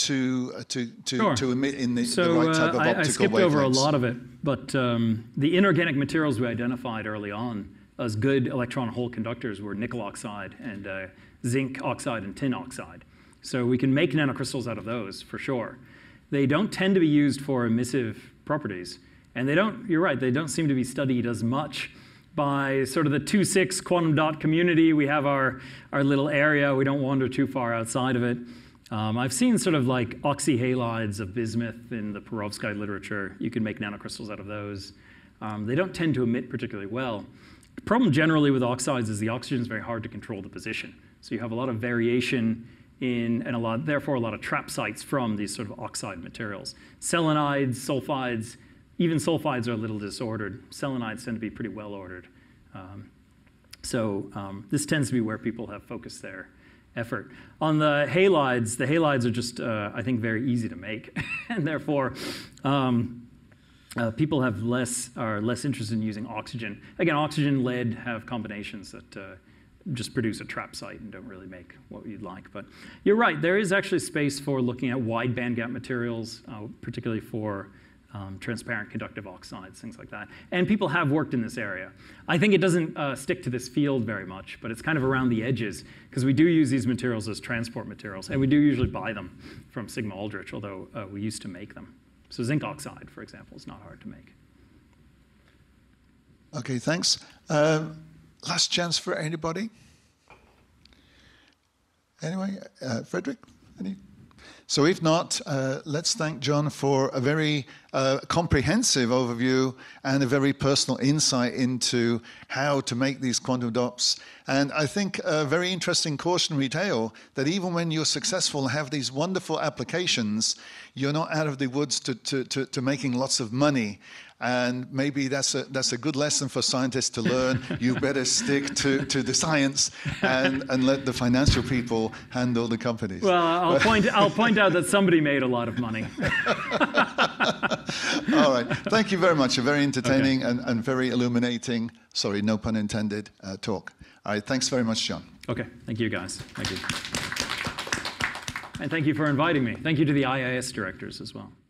to to to, sure. to emit in the, so, the right type of uh, optical wavelengths? So I skipped wavelengths. over a lot of it, but um, the inorganic materials we identified early on as good electron hole conductors were nickel oxide and uh, zinc oxide and tin oxide. So we can make nanocrystals out of those for sure. They don't tend to be used for emissive properties, and they don't. You're right. They don't seem to be studied as much by sort of the two six quantum dot community. We have our, our little area. We don't wander too far outside of it. Um, I've seen sort of like oxyhalides of bismuth in the perovskite literature. You can make nanocrystals out of those. Um, they don't tend to emit particularly well. The problem generally with oxides is the oxygen is very hard to control the position. So you have a lot of variation in, and a lot, therefore a lot of trap sites from these sort of oxide materials. Selenides, sulfides, even sulfides are a little disordered. Selenides tend to be pretty well ordered. Um, so um, this tends to be where people have focused their effort. On the halides, the halides are just, uh, I think, very easy to make. And therefore, um, uh, people have less, are less interested in using oxygen. Again, oxygen, lead have combinations that uh, just produce a trap site and don't really make what you'd like. But you're right, there is actually space for looking at wide bandgap materials, uh, particularly for Um, transparent conductive oxides, things like that. And people have worked in this area. I think it doesn't uh, stick to this field very much, but it's kind of around the edges, because we do use these materials as transport materials, and we do usually buy them from Sigma Aldrich, although uh, we used to make them. So zinc oxide, for example, is not hard to make. OK, thanks. Uh, last chance for anybody? Anyway, uh, Frederick, any? So if not, uh, let's thank John for a very uh, comprehensive overview and a very personal insight into how to make these quantum dots. And I think a very interesting cautionary tale that even when you're successful and have these wonderful applications, you're not out of the woods to, to, to, to making lots of money. And maybe that's a, that's a good lesson for scientists to learn. You better stick to, to the science and, and let the financial people handle the companies. Well, I'll, point, I'll point out that somebody made a lot of money. All right. Thank you very much. A very entertaining okay. and, and very illuminating, sorry, no pun intended, uh, talk. All right. Thanks very much, John. OK. Thank you, guys. Thank you. And thank you for inviting me. Thank you to the I I S directors as well.